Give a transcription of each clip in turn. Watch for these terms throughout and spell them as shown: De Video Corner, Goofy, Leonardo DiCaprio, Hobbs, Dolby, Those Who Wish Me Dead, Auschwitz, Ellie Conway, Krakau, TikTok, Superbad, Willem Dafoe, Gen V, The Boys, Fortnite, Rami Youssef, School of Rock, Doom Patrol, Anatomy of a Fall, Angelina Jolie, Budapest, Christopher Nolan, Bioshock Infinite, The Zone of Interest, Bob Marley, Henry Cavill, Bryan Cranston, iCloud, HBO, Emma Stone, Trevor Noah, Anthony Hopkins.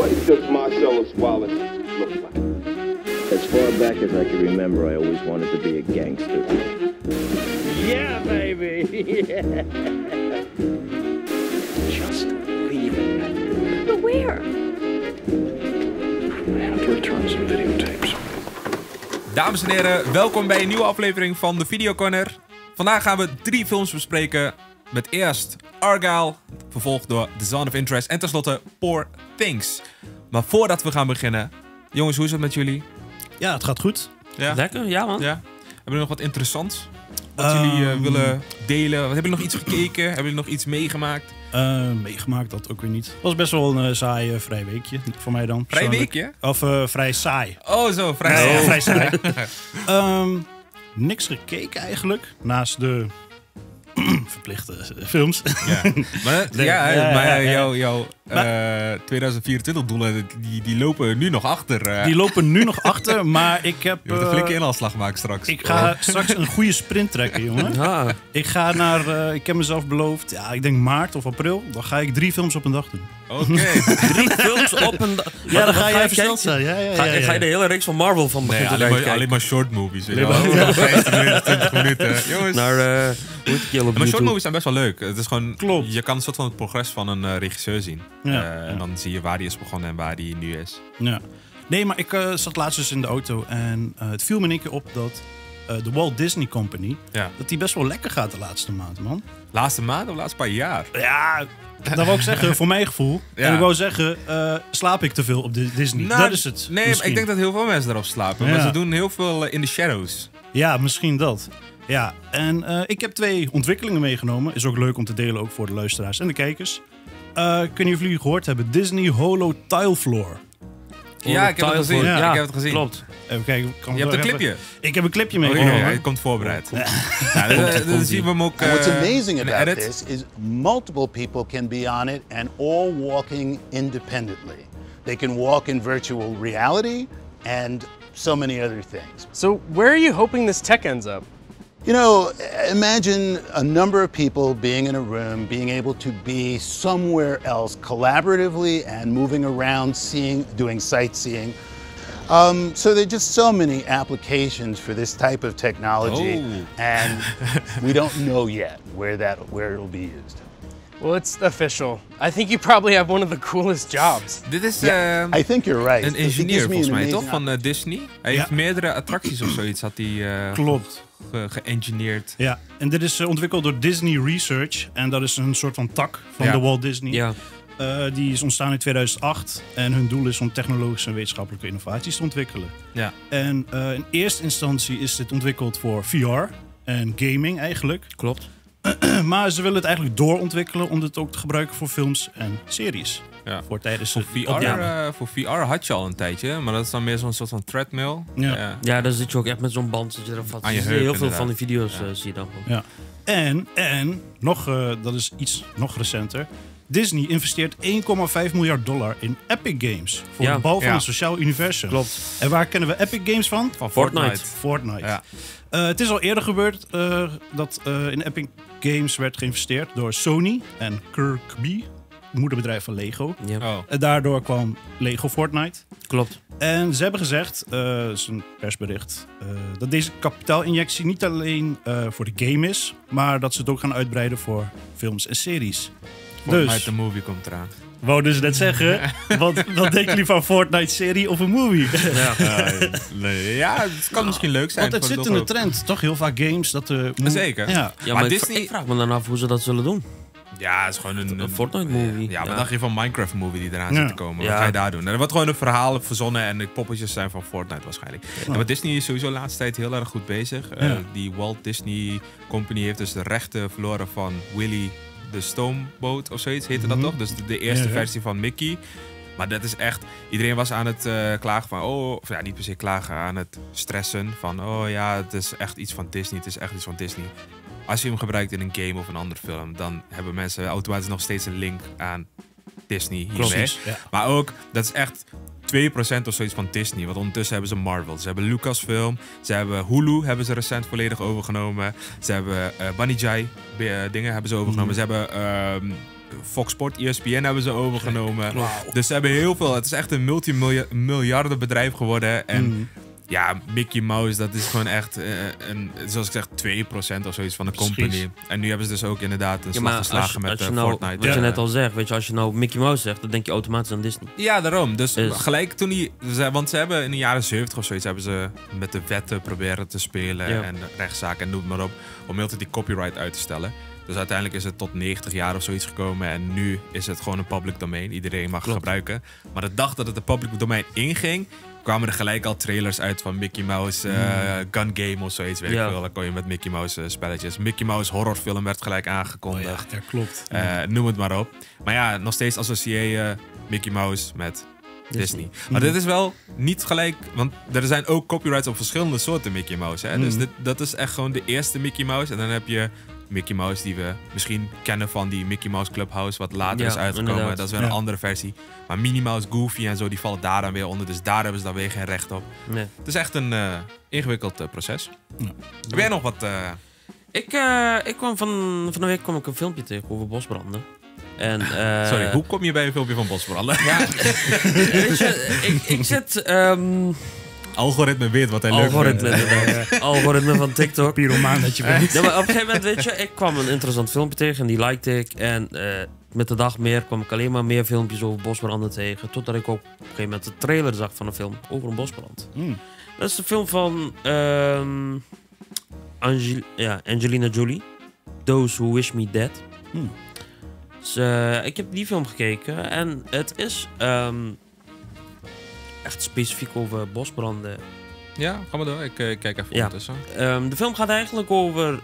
What does Marcellus Wallace look like? As far back as I can remember, I always wanted to be a gangster. Yeah, baby! Yeah. Just leave it. But where? I have to return some videotapes. Dames en heren, welkom bij een nieuwe aflevering van de Videocorner. Vandaag gaan we 3 films bespreken. Met eerst Argylle, vervolgd door The Zone of Interest en tenslotte Poor Things. Maar voordat we gaan beginnen, jongens, hoe is het met jullie? Ja, het gaat goed. Ja. Lekker, ja man. Ja. Hebben jullie nog wat interessants? Wat jullie willen delen? Hebben jullie nog iets gekeken? Hebben jullie nog iets meegemaakt? Meegemaakt, dat ook weer niet. Dat was best wel een saai vrij weekje, voor mij dan. Vrij weekje? Of vrij saai. Oh zo, vrij saai. Niks gekeken eigenlijk, naast de... verplichte films. Ja, maar, jouw 2024-doelen, die lopen nu nog achter. Die lopen nu nog achter, maar ik heb... Je moet een flinke inhaalslag maken straks. Ik ga straks een goede sprint trekken, jongen. Ja. Ik ga naar... ik heb mezelf beloofd, ja, ik denk maart of april, dan ga ik 3 films op een dag doen. Oké. Okay. 3 films op een dag? Ja, dan ga je even snel zijn. Ga je de hele reeks van Marvel van begin te kijken? Alleen maar short movies. 20 minuten. Jongens. Naar... Maar short movies zijn best wel leuk. Het is gewoon, klopt. Je kan een soort van het progress van een regisseur zien. Ja, en dan zie je waar die is begonnen en waar die nu is. Ja. Nee, maar ik zat laatst dus in de auto en het viel me in één keer op dat de Walt Disney Company, ja, dat die best wel lekker gaat de laatste maand, man. Laatste maand of laatste paar jaar? Ja, dat wou ik zeggen, voor mijn gevoel. Ja. En ik wou zeggen, slaap ik te veel op Disney? Nou, dat is het. Nee, misschien. Ik denk dat heel veel mensen daarop slapen. Ja. Maar ze doen heel veel in de shadows. Ja, misschien dat. Ja, en ik heb 2 ontwikkelingen meegenomen. Is ook leuk om te delen, ook voor de luisteraars en de kijkers. Kunnen jullie gehoord hebben? Disney Holo Tile Floor. Ja, ik heb het gezien. Ja. Ja, ik heb het gezien. Klopt. Even kijken, je hebt een clipje. Ik heb een clipje meegenomen. Ja, het komt voorbereid. Dan zien we hem ook. What's amazing about this is multiple people can be on it and all walking independently. They can walk in virtual reality and so many other things. So where are you hoping this tech ends up? You know, imagine a number of people being in a room, being able to be somewhere else collaboratively and moving around, seeing, doing sightseeing. So there are just so many applications for this type of technology, and we don't know yet where it'll be used. Well, it's official. I think you probably have one of the coolest jobs. Dit is I think you're right. Een ingenieur volgens mij, toch? Van Disney. Hij heeft meerdere attracties of zoiets had hij. Klopt. Geëngineerd. Ja, en dit is ontwikkeld door Disney Research. En dat is een soort van tak van de Walt Disney. Ja. Die is ontstaan in 2008. En hun doel is om technologische en wetenschappelijke innovaties te ontwikkelen. Ja. En in eerste instantie is dit ontwikkeld voor VR en gaming eigenlijk. Klopt. Maar ze willen het eigenlijk doorontwikkelen om dit ook te gebruiken voor films en series. Ja. Voor VR had je al een tijdje, maar dat is dan meer zo'n soort van treadmill. Ja, ja, dan zit je ook echt met zo'n band. Dat je erop vat. Aan je heup, heel veel inderdaad. Van die video's zie je dan ook. Ja. En nog, dat is iets nog recenter. Disney investeert $1,5 miljard in Epic Games. Voor de bouw van een sociaal universum. Klopt. En waar kennen we Epic Games van? Van Fortnite. Ja. Het is al eerder gebeurd dat in Epic Games werd geïnvesteerd door Sony en Kirkby, moederbedrijf van Lego. Yep. Oh. En daardoor kwam Lego Fortnite. Klopt. En ze hebben gezegd, dat is een persbericht, dat deze kapitaalinjectie niet alleen voor de game is, maar dat ze het ook gaan uitbreiden voor films en series. Fortnite dus, de movie komt eraan. Wou dus net zeggen, wat denken jullie van Fortnite-serie of een movie? Ja, het kan misschien leuk zijn. Want het zit in de trend, toch? Heel vaak games dat er... Zeker. Ja, maar Disney... ik vraag me dan af hoe ze dat zullen doen. Ja, het is gewoon een Fortnite-movie. Ja, wat dacht je van Minecraft-movie die eraan zit te komen? Wat ga je daar doen? Er wordt gewoon een verhaal verzonnen en de poppetjes zijn van Fortnite waarschijnlijk. Ja. Maar Disney is sowieso de laatste tijd heel erg goed bezig. Die Walt Disney Company heeft dus de rechten verloren van Willy... de Stoomboot of zoiets heette dat toch? Dus de eerste versie van Mickey. Maar dat is echt... Iedereen was aan het klagen van... Of ja, niet per se klagen. Aan het stressen van... Oh ja, het is echt iets van Disney. Het is echt iets van Disney. Als je hem gebruikt in een game of een andere film... dan hebben mensen automatisch nog steeds een link aan Disney hiermee. Ja. Maar ook, dat is echt... 2% of zoiets van Disney, want ondertussen hebben ze Marvel. Ze hebben Lucasfilm, ze hebben Hulu, hebben ze recent volledig overgenomen. Ze hebben Banijay, dingen hebben ze overgenomen. Ze hebben Fox Sport, ESPN hebben ze overgenomen. Wow. Dus ze hebben heel veel. Het is echt een multimiljarden bedrijf geworden. En ja, Mickey Mouse, dat is gewoon echt, zoals ik zeg, 2% of zoiets van de company. En nu hebben ze dus ook inderdaad een slag geslagen met Fortnite. Wat je net al zegt, weet je, als je nou Mickey Mouse zegt, dan denk je automatisch aan Disney. Ja, daarom. Dus gelijk toen die, want ze hebben in de jaren 70 of zoiets, hebben ze met de wetten proberen te spelen en rechtszaken en noem maar op, om heel die copyright uit te stellen. Dus uiteindelijk is het tot 90 jaar of zoiets gekomen. En nu is het gewoon een public domein. Iedereen mag gebruiken. Maar de dag dat het een public domein inging, kwamen er gelijk al trailers uit van Mickey Mouse Gun Game of zoiets. Weet ik veel. Dan kon je met Mickey Mouse spelletjes. Mickey Mouse horrorfilm werd gelijk aangekondigd. Oh ja, dat klopt. Noem het maar op. Maar ja, nog steeds associeer je Mickey Mouse met Disney. Maar dit is wel niet gelijk, want er zijn ook copyrights op verschillende soorten Mickey Mouse. Hè? Dus dat is echt gewoon de eerste Mickey Mouse. En dan heb je Mickey Mouse die we misschien kennen van die Mickey Mouse Clubhouse, wat later is uitgekomen. Inderdaad. Dat is weer een andere versie. Maar Minnie Mouse, Goofy en zo, die vallen daar dan weer onder. Dus daar hebben ze dan weer geen recht op. Nee. Het is echt een ingewikkeld proces. Ja. Heb jij nog wat? Ik kwam van de week kwam ik een filmpje tegen over bosbranden. En, sorry, hoe kom je bij een filmpje van bosbranden? Ja, weet je, ik zet... Algoritme weet wat hij leuk vindt. Algoritme van TikTok. Pyromaan dat je bent. Ja, maar op een gegeven moment, weet je, ik kwam een interessant filmpje tegen en die likte ik. En met de dag kwam ik alleen maar meer filmpjes over bosbranden tegen. Totdat ik ook op een gegeven moment de trailer zag van een film over een bosbrand. Dat is de film van Angelina Jolie. Those Who Wish Me Dead. Dus, ik heb die film gekeken en het is... echt specifiek over bosbranden. Ja, ga maar door. Ik kijk even ondertussen. De film gaat eigenlijk over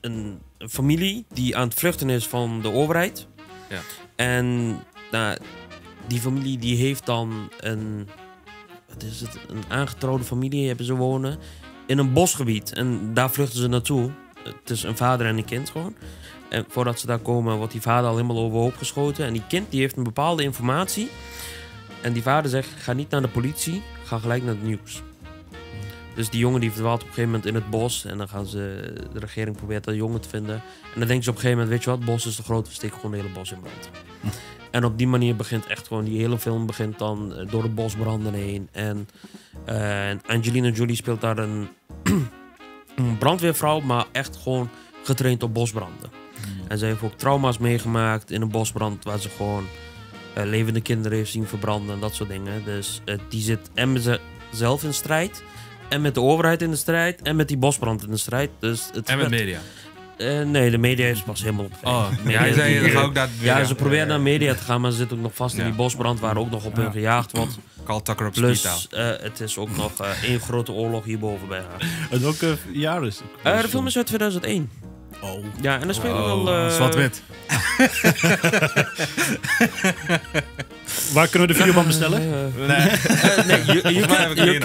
een familie die aan het vluchten is van de overheid. Ja. En die familie die heeft dan een aangetrouwde familie hebben ze wonen in een bosgebied. En daar vluchten ze naartoe. Het is een vader en een kind gewoon. En voordat ze daar komen wordt die vader al helemaal overhoop geschoten. En die kind die heeft een bepaalde informatie. En die vader zegt, ga niet naar de politie, ga gelijk naar het nieuws. Dus die jongen die verdwaalt op een gegeven moment in het bos. En dan gaan ze, de regering probeert dat jongen te vinden. En dan denken ze op een gegeven moment, weet je wat, het bos is te groot, we steken gewoon het hele bos in brand. En op die manier begint echt gewoon, die hele film begint dan door de bosbranden heen. En Angelina Jolie speelt daar een brandweervrouw, maar echt gewoon getraind op bosbranden. En ze heeft ook trauma's meegemaakt in een bosbrand waar ze gewoon... levende kinderen heeft zien verbranden en dat soort dingen. Dus die zit en met zichzelf in strijd, en met de overheid in de strijd, en met die bosbrand in de strijd. Dus het en met media? Nee, de media is pas helemaal op. Oh, media, ze proberen naar media te gaan, maar ze zitten ook nog vast in die bosbrand waar ook nog op hun gejaagd wordt. Carl Tucker op speed. Het is ook nog één grote oorlog hierboven bij haar. En welke jaar is het? De film is uit 2001. Oh. Ja, en dan spelen we wel... Zwart-wit. Waar kunnen we de video van bestellen? Nee,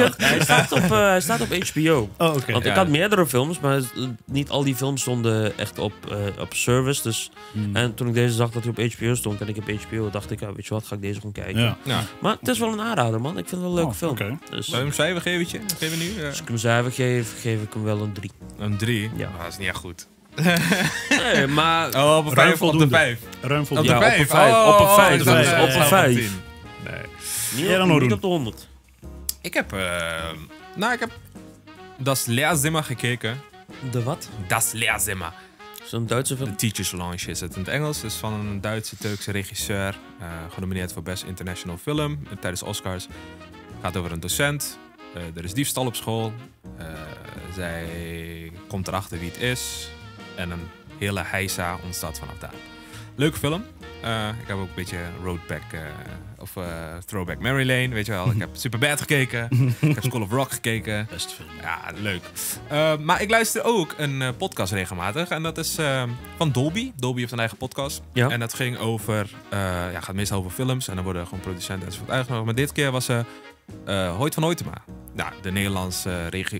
hij staat op HBO. Oh, okay. Want ik had meerdere films, maar niet al die films stonden echt op service. Dus, en toen ik deze zag dat hij op HBO stond en ik heb HBO, dacht ik, weet je wat, ga ik deze gewoon kijken. Ja. Ja. Maar het is wel een aanrader, man. Ik vind het wel een leuke film. Okay. Dus, zou je hem cijfer geven? Als ik hem cijfer geef, geef ik hem wel een 3. Een 3? Ja. Dat is niet echt goed. Nee, maar... Oh, op een 5. Op de 5. Ruim voldoende. Op de 5. Op een 5. Op een 5. Nee. Niet op de 100. Ik heb... ik heb... Das Lehrzimmer gekeken. De wat? Das Lehrzimmer. Zo'n Duitse film? De Teachers Lounge is het. In het Engels is van een Duitse-Turkse regisseur. Genomineerd voor Best International Film. Tijdens Oscars. Gaat over een docent. Er is diefstal op school. Zij komt erachter wie het is. En een hele heisa ontstaat vanaf daar. Leuke film. Ik heb ook een beetje Roadback of Throwback Mary Lane, weet je wel. Ik heb Superbad gekeken. Ik heb School of Rock gekeken. Best film. Ja, leuk. Maar ik luister ook een podcast regelmatig. En dat is van Dolby. Dolby heeft een eigen podcast. Ja. En dat ging over... gaat meestal over films. En dan worden gewoon producenten enzovoort uitgenodigd. Maar dit keer was ze... Hoyt van Hoytema. Nou, de Nederlandse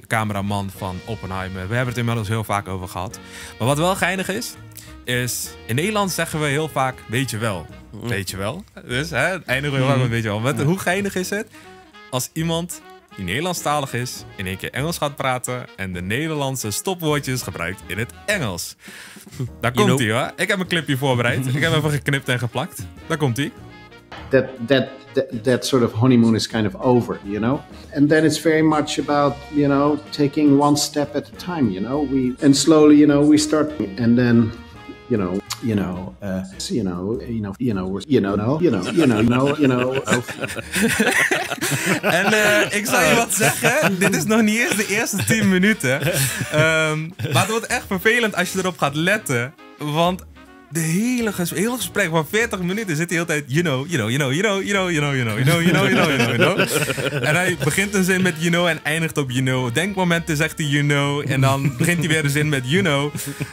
cameraman van Oppenheimer. We hebben het inmiddels heel vaak over gehad. Maar wat wel geinig is, is... In Nederland zeggen we heel vaak, weet je wel. Weet je wel. Dus, hè, eindigen we heel vaak met weet je wel. Hoe geinig is het als iemand die Nederlandstalig is, in één keer Engels gaat praten en de Nederlandse stopwoordjes gebruikt in het Engels. Daar komt ie hoor. Ik heb een clipje voorbereid. Ik heb even geknipt en geplakt. Daar komt ie. That sort of honeymoon is kind of over, you know? And then it's very much about, you know, taking one step at a time, you know? And slowly, you know, we start and then, En ik zal je wat zeggen, dit is nog niet eens de eerste 10 minuten. Maar het wordt echt vervelend als je erop gaat letten, want de hele gesprek van 40 minuten zit de hele tijd you know. En hij begint een zin met you know en eindigt op you know. Denkmomenten zegt hij you know en dan begint hij weer een zin met you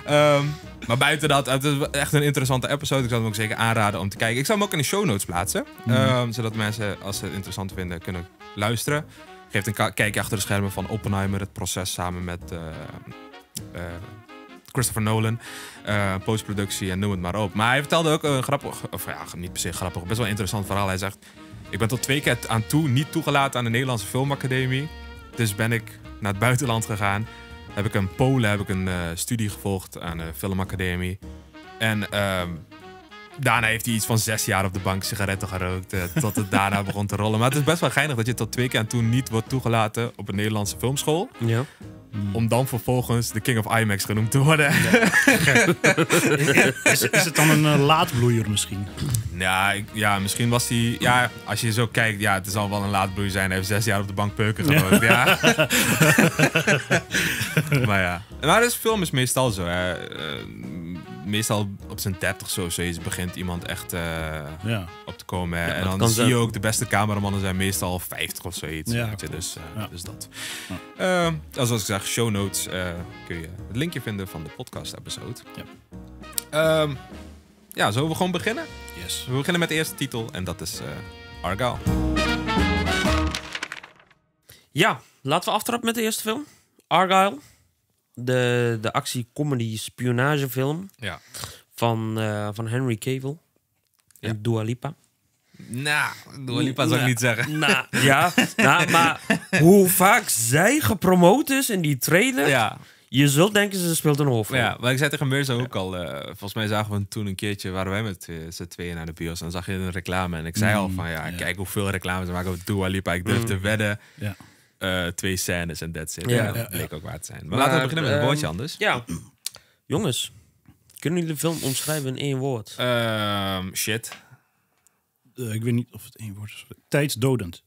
know. Maar buiten dat, het is echt een interessante episode. Ik zou hem ook zeker aanraden om te kijken. Ik zal hem ook in de show notes plaatsen. Zodat mensen, als ze het interessant vinden, kunnen luisteren. Geeft een kijkje achter de schermen van Oppenheimer. Het proces samen met Christopher Nolan. Postproductie en noem het maar op. Maar hij vertelde ook een grappig, of ja, niet per se grappig, best wel een interessant verhaal. Hij zegt, ik ben tot 2 keer aan toe niet toegelaten aan de Nederlandse Filmacademie. Dus ben ik naar het buitenland gegaan. Heb ik in Polen een studie gevolgd aan de Filmacademie. En daarna heeft hij iets van 6 jaar op de bank sigaretten gerookt. Tot het daarna begon te rollen. Maar het is best wel geinig dat je tot 2 keer aan toe niet wordt toegelaten op een Nederlandse filmschool. Ja. Om dan vervolgens de King of IMAX genoemd te worden. Ja. Is het dan een laatbloeier misschien? Ja, misschien was hij... Ja, als je zo kijkt, ja, het zal wel een laatbloeier zijn. Hij heeft 6 jaar op de bank peuken gewoond. Ja. Ja. Maar ja. Maar dus film is meestal zo. Meestal op zijn 30 zoiets begint iemand echt op te komen. Ja, en dan zie je ook, de beste cameramannen zijn meestal 50 of zoiets. Ja, dus dat. Ja. Zoals ik zeg, show notes kun je het linkje vinden van de podcast-episode. Ja. Zullen we gewoon beginnen? Yes. We beginnen met de eerste titel en dat is Argylle. Ja, laten we aftrappen met de eerste film. Argylle. De actie-comedy-spionagefilm van Henry Cavill en Dua Lipa. Dua Lipa zou ik niet zeggen. Maar hoe vaak zij gepromoot is in die trailer... Ja. Je zult denken, ze speelt een hoofdrol. Ja, maar ik zei tegen Mirza ook al... volgens mij zagen we toen een keertje... waren wij met z'n tweeën naar de bios... en dan zag je een reclame en ik zei al van... kijk hoeveel reclames ze maken over Dua Lipa. Ik durf te wedden... Ja. 2 scènes en that's it. Ja, dat bleek ook waar te zijn. Maar laten we beginnen met een woordje anders. Ja. Jongens, kunnen jullie de film omschrijven in 1 woord? Shit. Ik weet niet of het 1 woord is. Tijdsdodend.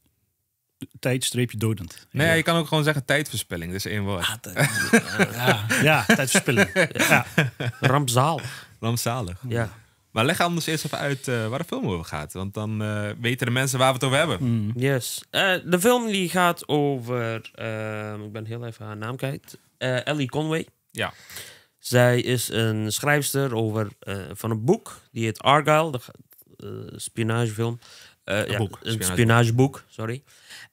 Tijdstreepje-dodend. Nee, je kan ook gewoon zeggen tijdverspilling. Dus 1 woord. Tijdverspilling. Ja. Rampzalig. Rampzalig. Ja. Maar leg anders eerst even uit waar de film over gaat. Want dan weten de mensen waar we het over hebben. Yes. De film die gaat over... ik ben heel even haar naam kwijt. Ellie Conway. Ja. Zij is een schrijfster van een boek. Die heet Argylle. Spionagefilm. Een spionageboek. Sorry.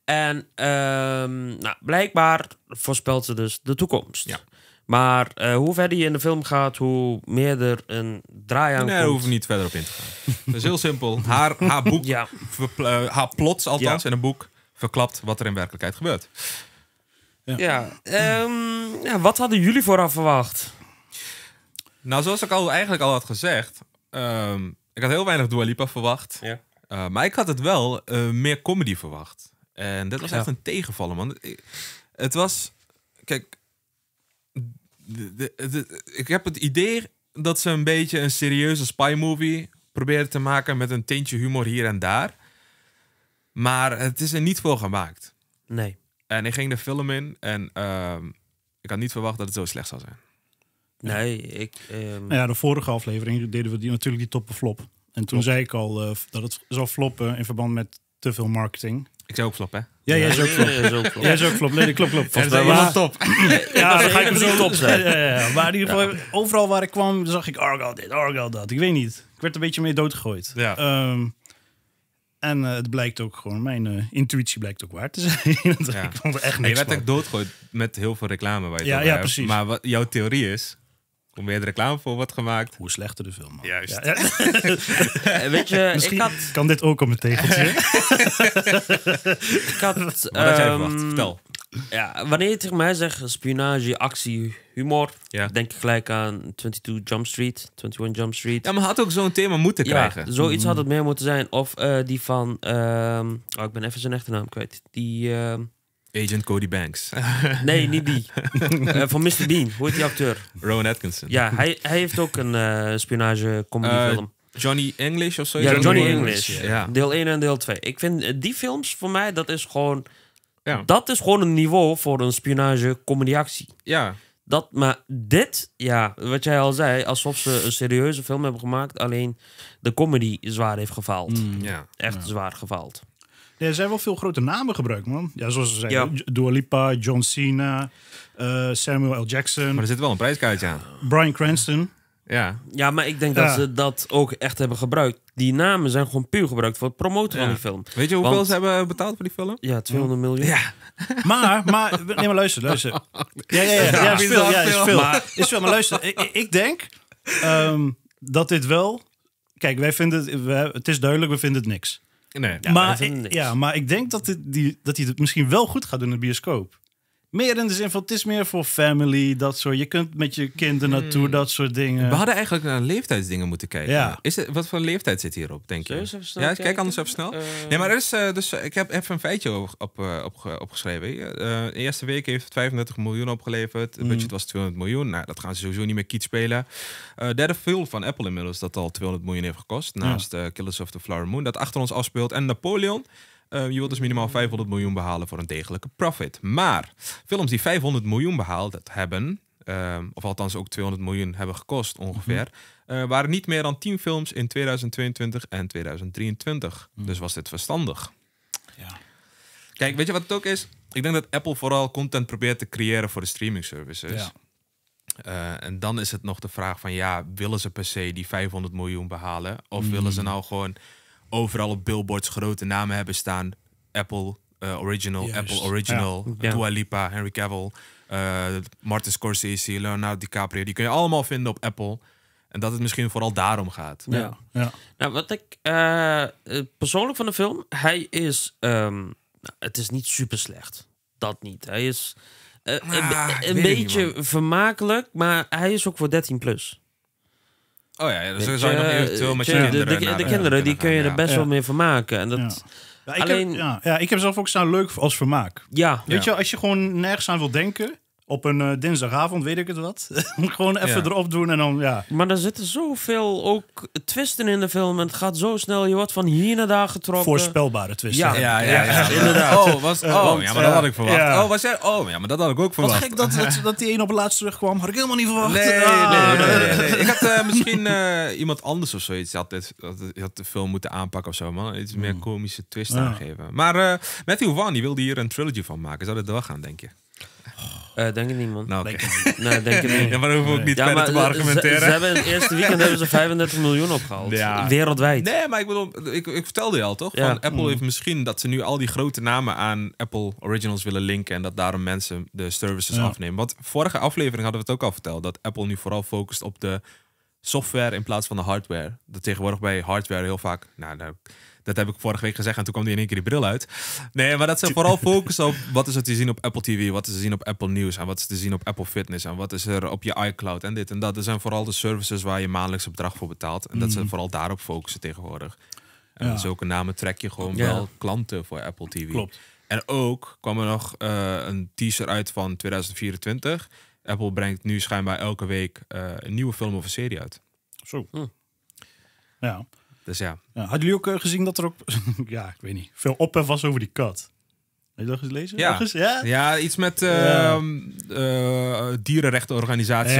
En blijkbaar voorspelt ze dus de toekomst. Ja. Maar hoe verder je in de film gaat, hoe meer er een draai aan komt. Nee, daar hoeven we niet verder op in te gaan. Dat is heel simpel. Haar boek, haar plots althans in een boek, verklapt wat er in werkelijkheid gebeurt. Wat hadden jullie vooraf verwacht? Nou, zoals ik eigenlijk al had gezegd, ik had heel weinig Dua Lipa verwacht. Ja. Maar ik had het wel meer comedy verwacht. En dat was echt een tegenvaller, man. Het was... Kijk... ik heb het idee dat ze een beetje een serieuze spy-movie proberen te maken met een tintje humor hier en daar. Maar het is er niet voor gemaakt. Nee. En ik ging de film in en ik had niet verwacht dat het zo slecht zou zijn. Nee, de vorige aflevering deden we natuurlijk die top of flop. En toen zei ik al dat het zou floppen in verband met te veel marketing. Ik zei ook flop, hè? Ja, jij is ook flop. Jij is ook flop. Nee, klop. Volgens mij was het top. Ja, dan ga ik hem zo top zijn. Maar in ieder geval, overal waar ik kwam, zag ik Argylle dit, Argylle dat. Ik weet niet. Ik werd een beetje mee doodgegooid. Ja. En het blijkt ook gewoon, mijn intuïtie blijkt ook waar te zijn. Ik vond er echt niks van. Je werd echt doodgegooid met heel veel reclame. Waar je precies. Maar wat jouw theorie is... hoe meer reclame voor wordt gemaakt, hoe slechter de film. Juist. Ja, ja. Weet je, kan dit ook om een tegeltje? Ik had... Wat had jij verwacht? Vertel. Ja, wanneer je tegen mij zegt spionage, actie, humor... Ja. Denk ik gelijk aan 21 Jump Street. Ja, maar had ook zo'n thema moeten krijgen. Ja, zoiets had het meer moeten zijn. Of die van... ik ben even zijn echte naam kwijt. Die... Agent Cody Banks. Nee, niet die. Van Mr. Bean. Hoe heet die acteur? Rowan Atkinson. Ja, hij heeft ook een spionage-comedy-film. Johnny English of zo? Ja, Johnny English. Ja. Deel 1 en deel 2. Ik vind die films voor mij, dat is gewoon... Ja. Dat is gewoon een niveau voor een spionage-comedy-actie. Ja. Maar dit, ja, wat jij al zei... alsof ze een serieuze film hebben gemaakt... alleen de comedy zwaar heeft gefaald. Ja. Echt zwaar gefaald. Ja, er zijn wel veel grote namen gebruikt, man. Ja, zoals ze zeiden, Dua Lipa, John Cena, Samuel L. Jackson. Maar er zit wel een prijskaartje aan. Bryan Cranston. Ja, ja, maar ik denk dat ze dat ook echt hebben gebruikt. Die namen zijn gewoon puur gebruikt voor het promoten van die film. Weet je hoeveel ze hebben betaald voor die film? Ja, 200 miljoen. Ja. Maar, nee, maar luister. Ja, is veel. Ja, is veel. Maar luister, ik denk dat dit wel... Kijk, wij vinden het is duidelijk, we vinden het niks. Nee. Ja, maar ik denk dat hij het misschien wel goed gaat doen in de bioscoop. Meer in de zin van, het is meer voor family, dat soort. Je kunt met je kinderen naartoe, dat soort dingen. We hadden eigenlijk naar leeftijdsdingen moeten kijken. Ja. Wat voor leeftijd zit hierop, denk je? Ja, kijk anders even snel. Nee, maar er is, ik heb even een feitje opgeschreven. De eerste week heeft 35 miljoen opgeleverd. Het budget was 200 miljoen. Nou, dat gaan ze sowieso niet meer kiet spelen. Derde film van Apple inmiddels, dat al 200 miljoen heeft gekost. Naast Killers of the Flower Moon, dat achter ons afspeelt. En Napoleon... je wilt dus minimaal 500 miljoen behalen voor een degelijke profit. Maar films die 500 miljoen behaald hebben... of althans ook 200 miljoen hebben gekost ongeveer... waren niet meer dan 10 films in 2022 en 2023. Dus was dit verstandig. Ja. Kijk, weet je wat het ook is? Ik denk dat Apple vooral content probeert te creëren voor de streaming services. Ja. En dan is het nog de vraag van... ja, willen ze per se die 500 miljoen behalen? Of willen ze nou gewoon... overal op billboards grote namen hebben staan. Apple Original, juist. Apple Original, Dua Lipa, Henry Cavill... Martin Scorsese, Leonardo DiCaprio. Die kun je allemaal vinden op Apple. En dat het misschien vooral daarom gaat. Ja. Ja. Nou, wat ik persoonlijk van de film... hij is... het is niet super slecht. Dat niet. Hij is een beetje vermakelijk... maar hij is ook voor 13+. Oh ja, dus zou je nog eventueel met je kinderen... De kinderen, die kun je er best wel meer van maken. En dat... Ja, ik heb zelf ook staan leuk als vermaak. Ja. Weet je, als je gewoon nergens aan wil denken... op een dinsdagavond, weet ik het wat... gewoon even erop doen en dan... Ja. Maar er zitten zoveel ook twisten in de film... en het gaat zo snel, je wordt van hier naar daar getrokken. Voorspelbare twisten. Ja, inderdaad. Maar dat had ik verwacht. Ja. Ja, maar dat had ik ook verwacht. Wat gek dat die een op het laatst terugkwam. Had ik helemaal niet verwacht. Nee. Ik had misschien iemand anders of zoiets... had de film moeten aanpakken of zo, man. Iets meer komische twist aangeven. Maar Matthew Vaughn, die wilde hier een trilogy van maken. Zou dat wel gaan, denk je? Denk ik niet, man. Nou, nee, denk ik niet. Ja, maar hoeven we ook niet verder te argumenteren. Ze hebben in het eerste weekend hebben ze 35 miljoen opgehaald. Ja. Wereldwijd. Nee, maar ik bedoel, ik vertelde je al, toch? Ja. Van Apple heeft misschien dat ze nu al die grote namen aan Apple Originals willen linken... en dat daarom mensen de services afnemen. Want vorige aflevering hadden we het ook al verteld... dat Apple nu vooral focust op de software in plaats van de hardware. Dat tegenwoordig bij hardware heel vaak... dat heb ik vorige week gezegd en toen kwam die in één keer die bril uit. Nee, maar dat ze vooral focussen op wat is er te zien op Apple TV, wat is te zien op Apple News en wat is te zien op Apple Fitness en wat is er op je iCloud en dit en dat. Er zijn vooral de services waar je maandelijks een bedrag voor betaalt en dat ze vooral daarop focussen tegenwoordig. En zulke namen trek je gewoon wel klanten voor Apple TV. Klopt. En ook kwam er nog een teaser uit van 2024. Apple brengt nu schijnbaar elke week een nieuwe film of een serie uit. Zo. Ja. Dus ja. Hadden jullie ook gezien dat er ook... ik weet niet. Veel ophef was over die kat. Heb je dat gelezen? Ja. Iets met dierenrechtenorganisaties.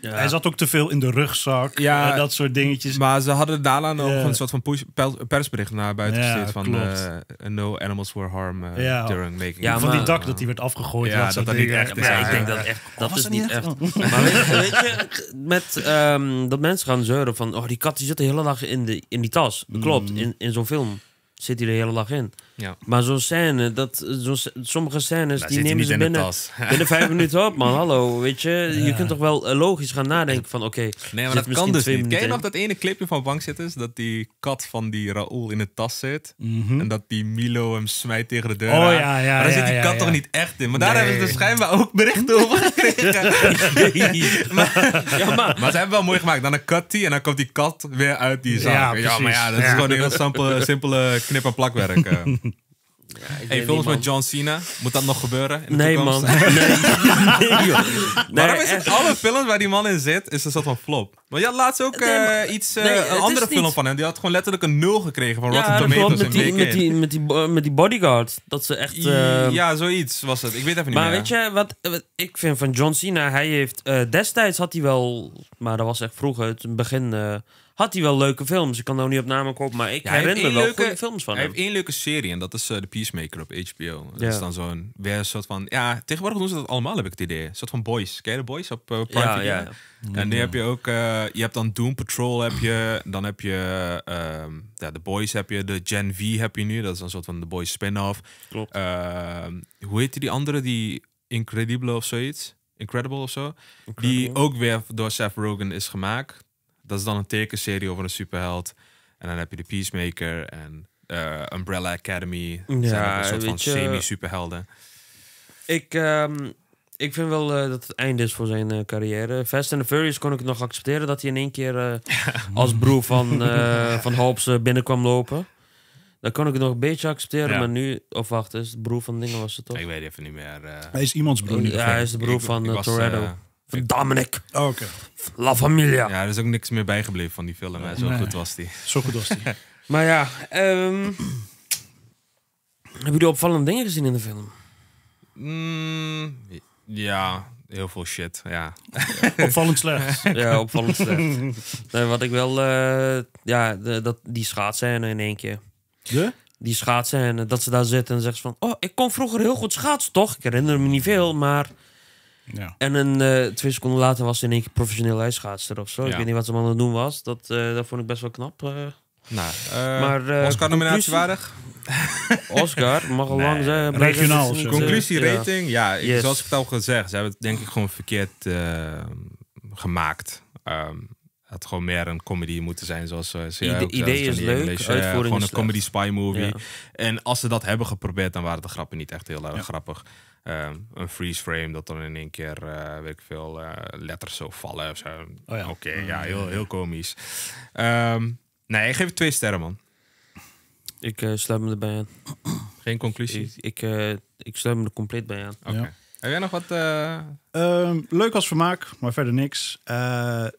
Ja. Hij zat ook te veel in de rugzak. Ja. Dat soort dingetjes. Maar ze hadden daarna nog een soort van persbericht naar buiten gestuurd. Van no animals were harmed during making. Ja, van die dak dat die werd afgegooid. Ja, dat niet echt is. Ik denk dat is niet echt. Maar weet je, met dat mensen gaan zeuren van... oh, die kat die zit de hele dag in die tas. Klopt, in zo'n film zit hij de hele dag in. Ja. Maar zo'n scène, sommige scènes daar die nemen ze binnen 5 minuten op, man. Hallo, weet je. Ja. Je kunt toch wel logisch gaan nadenken van, oké... Nee, maar dat kan dus niet. Ken je nog dat ene clipje van Bankzitters? Dat die kat van die Raoul in de tas zit. Mm-hmm. En dat die Milo hem smijt tegen de deur. Oh aan. Ja. Maar daar zit die kat toch niet echt in? Maar daar hebben ze dus schijnbaar ook berichten over gekregen. Maar ze hebben wel mooi gemaakt. Dan cut die en dan komt die kat weer uit die zaak. Ja, maar ja, dat is gewoon een heel simpele knip- en plakwerk. Hey, films met John Cena, moet dat nog gebeuren? In de toekomst? Man. Waarom is het alle films waar die man in zit, is een soort van flop? Want je had laatst ook een andere film van hem. Die had gewoon letterlijk een 0 gekregen van Rotten Tomatoes. Met die bodyguard. Dat ze echt... Ja, zoiets was het. Ik weet even niet meer. Maar weet je wat ik vind van John Cena? Hij heeft... destijds had hij wel... Maar dat was echt vroeger, het begin... had hij wel leuke films. Ik kan nou niet op namen komen, maar ik herinner wel goede films van hem. Hij heeft één leuke serie en dat is The Peacemaker op HBO. Dat is dan zo'n... weer een soort van... Ja, tegenwoordig doen ze dat allemaal, heb ik het idee. Een soort van Boys. Ken je de Boys op Prime Video? Ja. En die heb je ook... je hebt dan Doom Patrol heb je. Dan heb je... The Boys heb je. De Gen V heb je nu. Dat is een soort van The Boys spin-off. Klopt. Hoe heette die andere? Die Incredible of zoiets? Incredible of zo? Incredible. Die ook weer door Seth Rogen is gemaakt. Dat is dan een tekenserie over een superheld. En dan heb je de Peacemaker en Umbrella Academy. Dat zijn een soort van semi-superhelden. Ik vind wel dat het einde is voor zijn carrière. Fast and the Furious kon ik het nog accepteren... dat hij in één keer als broer van Hobbs binnenkwam lopen. Dan kon ik het nog een beetje accepteren, maar nu... Of wacht, is het broer van dingen was het toch? Ik weet even niet meer. Hij is iemands broer. Ja, hij is de broer van Toretto. Dominic. Oh, okay. La Familia. Ja, er is ook niks meer bijgebleven van die film. Hè. Goed was die. Zo goed was die. Maar ja, hebben jullie opvallende dingen gezien in de film? Ja, heel veel shit. Ja. Opvallend slecht. Ja, opvallend slecht. Nee, wat ik wel... die schaatsscène in één keer. De? Die schaatsen en dat ze daar zitten en zegt van... Oh, ik kon vroeger heel goed schaatsen, toch? Ik herinner me niet veel, maar... Ja. En 2 seconden later was ze in één keer professioneel ijsschaatster of zo. Ja. Ik weet niet wat ze aan het doen was. Dat vond ik best wel knap. Oscar-nominatie waardig. Oscar, mag al lang zijn. Regionaal. Conclusierating, zoals ik het al gezegd. Ze hebben het denk ik gewoon verkeerd gemaakt. Het gewoon meer een comedy moeten zijn. Zoals idee is leuk, gewoon een comedy spy movie. Ja. En als ze dat hebben geprobeerd, dan waren de grappen niet echt heel erg grappig. Een freeze frame dat dan in één keer letters zo vallen of zo. Oh ja. Heel komisch. Nee, ik geef het 2 sterren, man. Ik sluit me erbij aan. Geen conclusie? Ik sluit me er compleet bij aan. Okay. Ja. Heb jij nog wat? Leuk als vermaak, maar verder niks.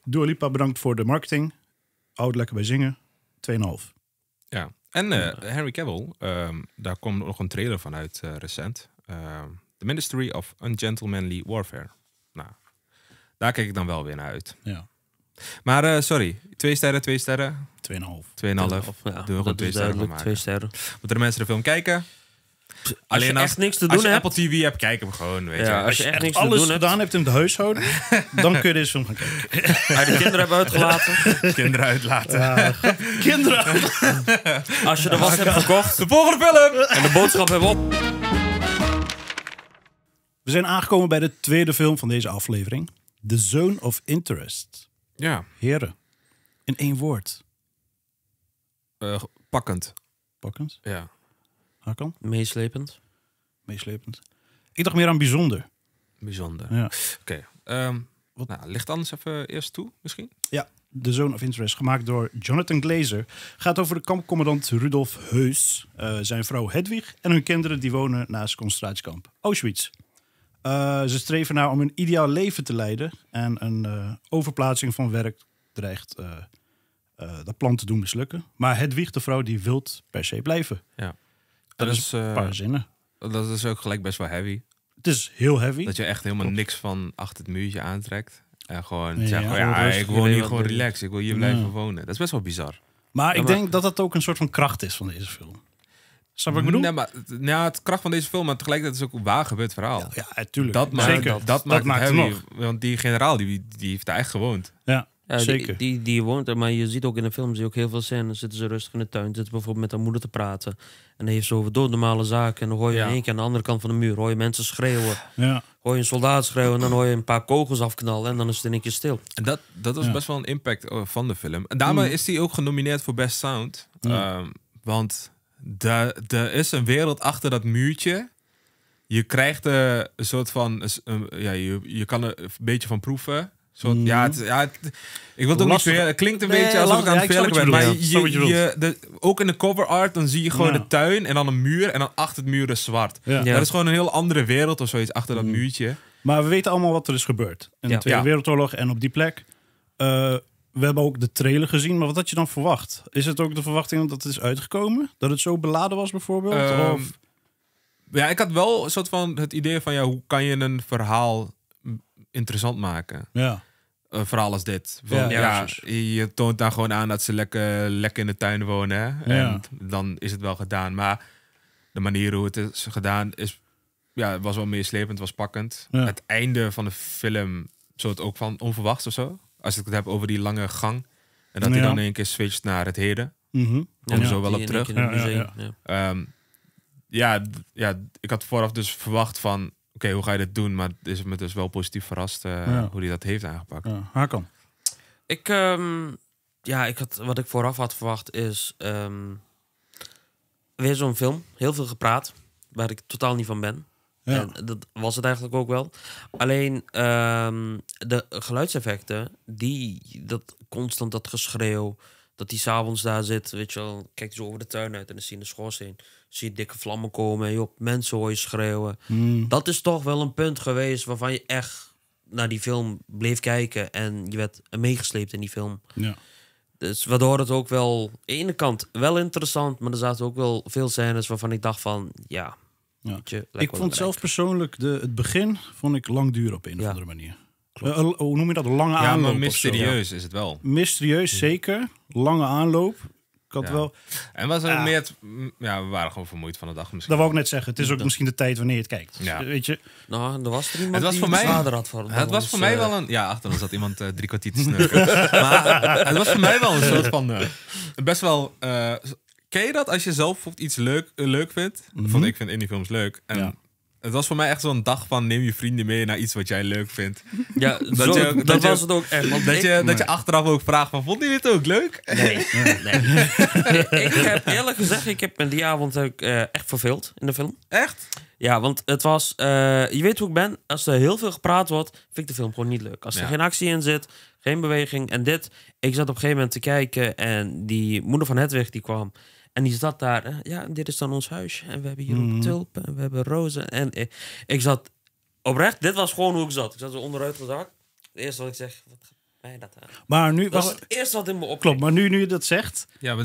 Dua Lipa, bedankt voor de marketing. Houd lekker bij zingen. 2,5. Ja. En Henry Cavill, daar komt nog een trailer van uit recent. The Ministry of Ungentlemanly Warfare. Nou, daar kijk ik dan wel weer naar uit. Ja. Maar 2 sterren. 2,5. 2,5. Ja, doen we gewoon 2 sterren van maken. 2 sterren. Moeten de mensen de film kijken? Alleen als je echt niks te doen hebt. Als je Apple TV hebt, kijk hem gewoon. Weet je. Als je echt niks alles gedaan hebt in de huishouden, dan kun je deze film gaan kijken. Maar de kinderen hebben uitgelaten. Kinderen uitlaten. Kinderen uitlaten. Als je de was hebt gekocht. De volgende film. En de boodschap hebben op. We zijn aangekomen bij de tweede film van deze aflevering. The Zone of Interest. Ja. Heren, in 1 woord. Pakkend. Pakkend? Ja. Hakan? Meeslepend. Ik dacht meer aan bijzonder. Bijzonder. Ja. Oké. Ligt anders even eerst toe, misschien? Ja. The Zone of Interest, gemaakt door Jonathan Glazer. Gaat over de kampcommandant Rudolf Hess, zijn vrouw Hedwig en hun kinderen die wonen naast concentratiekamp Auschwitz. Ze streven naar om een ideaal leven te leiden. En een overplaatsing van werk dreigt dat plan te doen mislukken. Maar Hedwig, de vrouw, die wil per se blijven. Ja. Dat is een paar zinnen. Dat is ook gelijk best wel heavy. Het is heel heavy. Dat je echt helemaal niks van achter het muurtje aantrekt. En gewoon zeggen, ik wil hier gewoon relaxen. Ik wil hier blijven wonen. Dat is best wel bizar. Maar ik denk dat ook een soort van kracht is van deze film. Snap wat ik bedoel? Het kracht van deze film, maar tegelijkertijd is het ook waar gebeurd verhaal. Ja, tuurlijk. Dat maakt het heavy. Want die generaal, die heeft daar echt gewoond. Ja. Zeker. Die woont er, maar je ziet ook in de film zie ook heel veel scènes. Zitten ze rustig in de tuin, zitten bijvoorbeeld met haar moeder te praten. En dan heeft ze over doodnormale zaken. En dan hoor je in één keer aan de andere kant van de muur hoor je mensen schreeuwen. Ja. Hoor je een soldaat schreeuwen en dan hoor je een paar kogels afknallen. En dan is het in één keer stil. En dat was best wel een impact van de film. En daarmee is die ook genomineerd voor Best Sound. Want er is een wereld achter dat muurtje. Je krijgt een soort van... Je kan er een beetje van proeven. Soort, ik wil het ook niet veel. Het klinkt een beetje alsof ik aan het vertellen ben. Maar ook in de cover art, dan zie je gewoon de tuin en dan een muur. En dan achter het muur is zwart. Ja. Ja. Dat is gewoon een heel andere wereld of zoiets achter dat muurtje. Maar we weten allemaal wat er is gebeurd. In de Tweede Wereldoorlog en op die plek. We hebben ook de trailer gezien, maar wat had je dan verwacht? Is het ook de verwachting dat het is uitgekomen? Dat het zo beladen was bijvoorbeeld? Ja, ik had wel een soort van het idee van... hoe kan je een verhaal interessant maken? Ja. Een verhaal als dit. Want, je toont daar gewoon aan dat ze lekker in de tuin wonen. Hè? En dan is het wel gedaan. Maar de manier hoe het is gedaan is... Ja, was wel meeslepend, was pakkend. Ja. Het einde van de film... soort ook van onverwachts of zo. Als ik het heb over die lange gang. En dat hij dan in één keer switcht naar het heden. Kom zo wel op terug. Ik had vooraf dus verwacht van... Oké, hoe ga je dit doen? Maar het is me dus wel positief verrast hoe hij dat heeft aangepakt. Ja, Hakan. Wat ik vooraf had verwacht is... weer zo'n film. Heel veel gepraat. Waar ik totaal niet van ben. Ja. En dat was het eigenlijk ook wel. Alleen de geluidseffecten... dat constant dat geschreeuw... Dat hij s'avonds daar zit, weet je wel, kijkt zo over de tuin uit en dan zie je de schoorsteen. Zie je dikke vlammen komen en joh, mensen hoor je schreeuwen. Dat is toch wel een punt geweest waarvan je echt naar die film bleef kijken. En je werd meegesleept in die film. Ja. Dus waardoor het ook wel, aan de ene kant wel interessant, maar er zaten ook wel veel scènes waarvan ik dacht van, ik vond zelf persoonlijk het begin vond ik lang duur op een of andere manier. Hoe noem je dat? Lange aanloop. Ja, maar mysterieus is het wel. Mysterieus, zeker. Lange aanloop. Ik had wel... En was er meer... we waren gewoon vermoeid van de dag misschien. Dat wou ik net zeggen. Het is ook misschien de tijd wanneer je het kijkt. Dus, weet je... Nou, er was er iemand het was die voor mij... vader had voor het was voor mij wel een... Ja, achter ons zat iemand 3 kwartier te snurken. Maar het was voor mij wel een soort van... best wel... ken je dat als je zelf iets leuk vindt? Want ik vind indiefilms leuk. En... Ja. Het was voor mij echt zo'n dag van neem je vrienden mee naar iets wat jij leuk vindt. Ja, dat was het ook echt. Dat je achteraf ook vraagt van vond je dit ook leuk? Nee. Ik heb eerlijk gezegd, me die avond ook echt verveeld in de film. Echt? Ja, want het was... je weet hoe ik ben. Als er heel veel gepraat wordt, vind ik de film gewoon niet leuk. Als er geen actie in zit, geen beweging en dit. Ik zat op een gegeven moment te kijken en die moeder van Hedwig die kwam... En die zat daar, dit is dan ons huis. En we hebben hier ook tulpen, en we hebben rozen. En ik zat oprecht, dit was gewoon hoe ik zat. Ik zat zo onderuit gezakt. Het eerste wat ik zeg, wat gaat mij dat aan? Maar nu, dat was het eerste wat in me opkwam. Klopt, maar nu je dat zegt... Ja, maar